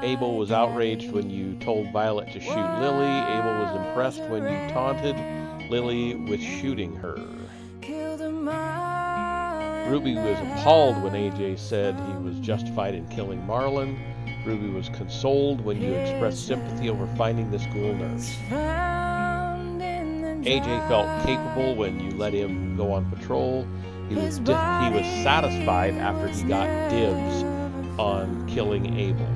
Abel was outraged when you told Violet to shoot Lily. Abel was impressed when you taunted Lily with shooting her. Ruby was appalled when AJ said he was justified in killing Marlon. Ruby was consoled when you expressed sympathy over finding the school nurse. AJ felt capable when you let him go on patrol. He was satisfied after he got dibs on killing Abel.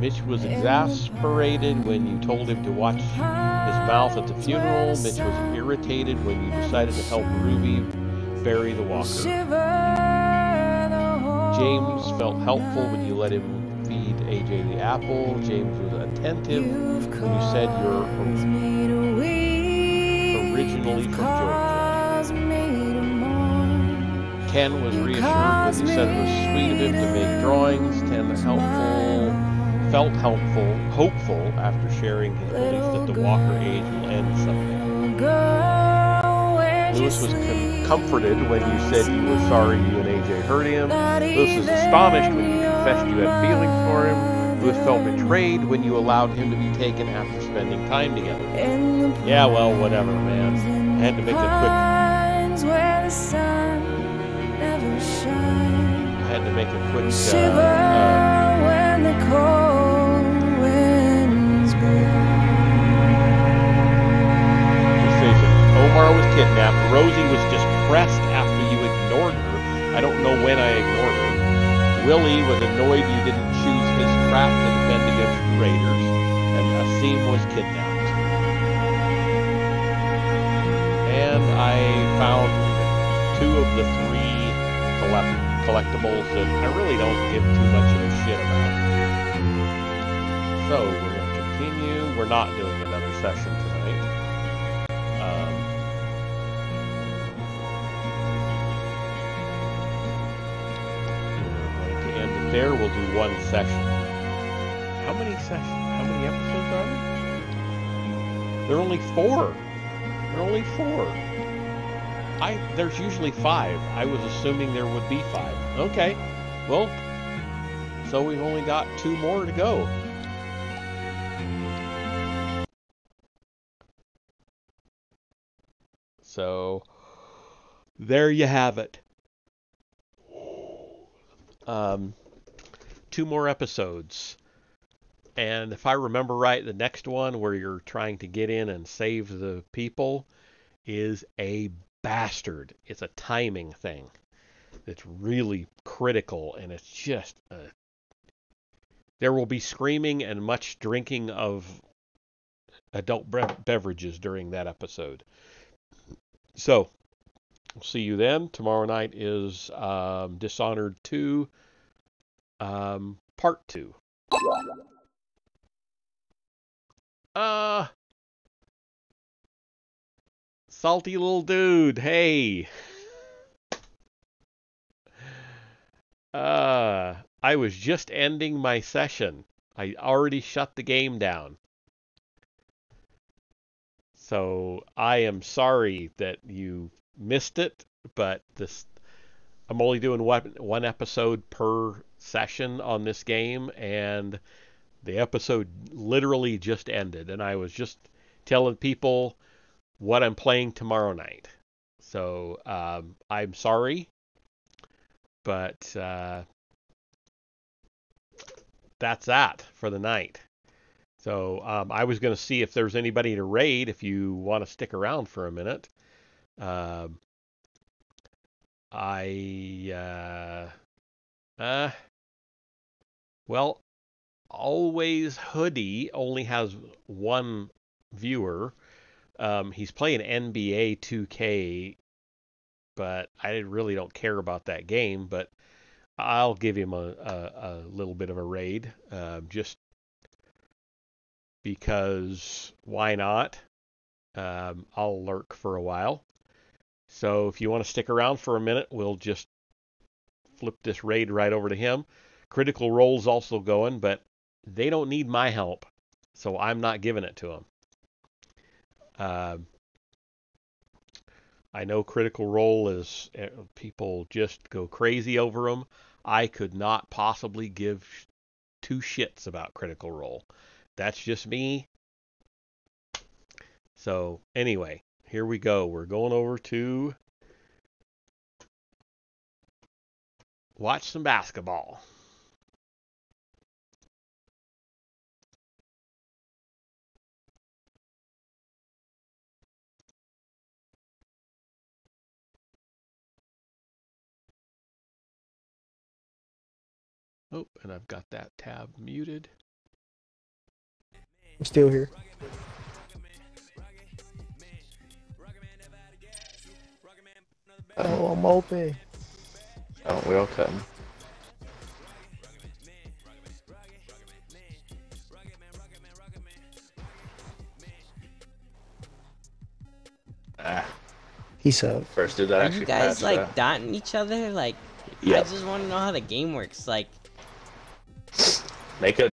Mitch was exasperated when you told him to watch his mouth at the funeral. Mitch was irritated when you decided to help Ruby bury the walker. James felt helpful when you let him feed AJ the apple. James was attentive when you said you're originally from Georgia. Ken was reassured when you said it was sweet of him to make drawings. Ken felt hopeful after sharing his belief that the walker age will end someday. Louis was comforted when you said you were sorry you and AJ hurt him. Louis was astonished when you confessed you had feelings for him. Louis felt betrayed when you allowed him to be taken after spending time together. Yeah, well, whatever, man. I had to make a quick... I had to make a quick choose his trap to defend against the raiders, and Aasim was kidnapped. And I found 2 of the 3 collectibles that I really don't give too much of a shit about. So we're going to continue. We're not doing another session tonight. There we'll do 1 section. How many sessions? How many episodes are there? There are only 4. There are only 4. There's usually 5. I was assuming there would be 5. Okay. Well, so we've only got 2 more to go. So there you have it. 2 more episodes, and if I remember right, the next one where you're trying to get in and save the people is a bastard. It's a timing thing that's really critical, and it's just there will be screaming and much drinking of adult beverages during that episode. So we'll see you then. Tomorrow night is Dishonored 2. Part 2. Salty little dude, hey. I was just ending my session. I already shut the game down. So I am sorry that you missed it, but this, I'm only doing one episode per session on this game, and the episode literally just ended, and I was just telling people what I'm playing tomorrow night. So I'm sorry, but that's that for the night. So I was going to see if there's anybody to raid if you want to stick around for a minute. Well, Always Hoodie only has 1 viewer. He's playing NBA 2K, but I really don't care about that game, but I'll give him a little bit of a raid, just because why not? I'll lurk for a while. So if you want to stick around for a minute, we'll just flip this raid right over to him. Critical Role's also going, but they don't need my help, so I'm not giving it to them. I know Critical Role is, people just go crazy over them. I could not possibly give 2 shits about Critical Role. That's just me. So anyway, here we go. We're going over to watch some basketball. Oh, and I've got that tab muted. I'm still here. Oh, I'm open. Oh, we all cut him. Ah. He's up. First dude that actually passed. Are you guys like dotting each other? Like, yep. I just want to know how the game works. Like, make a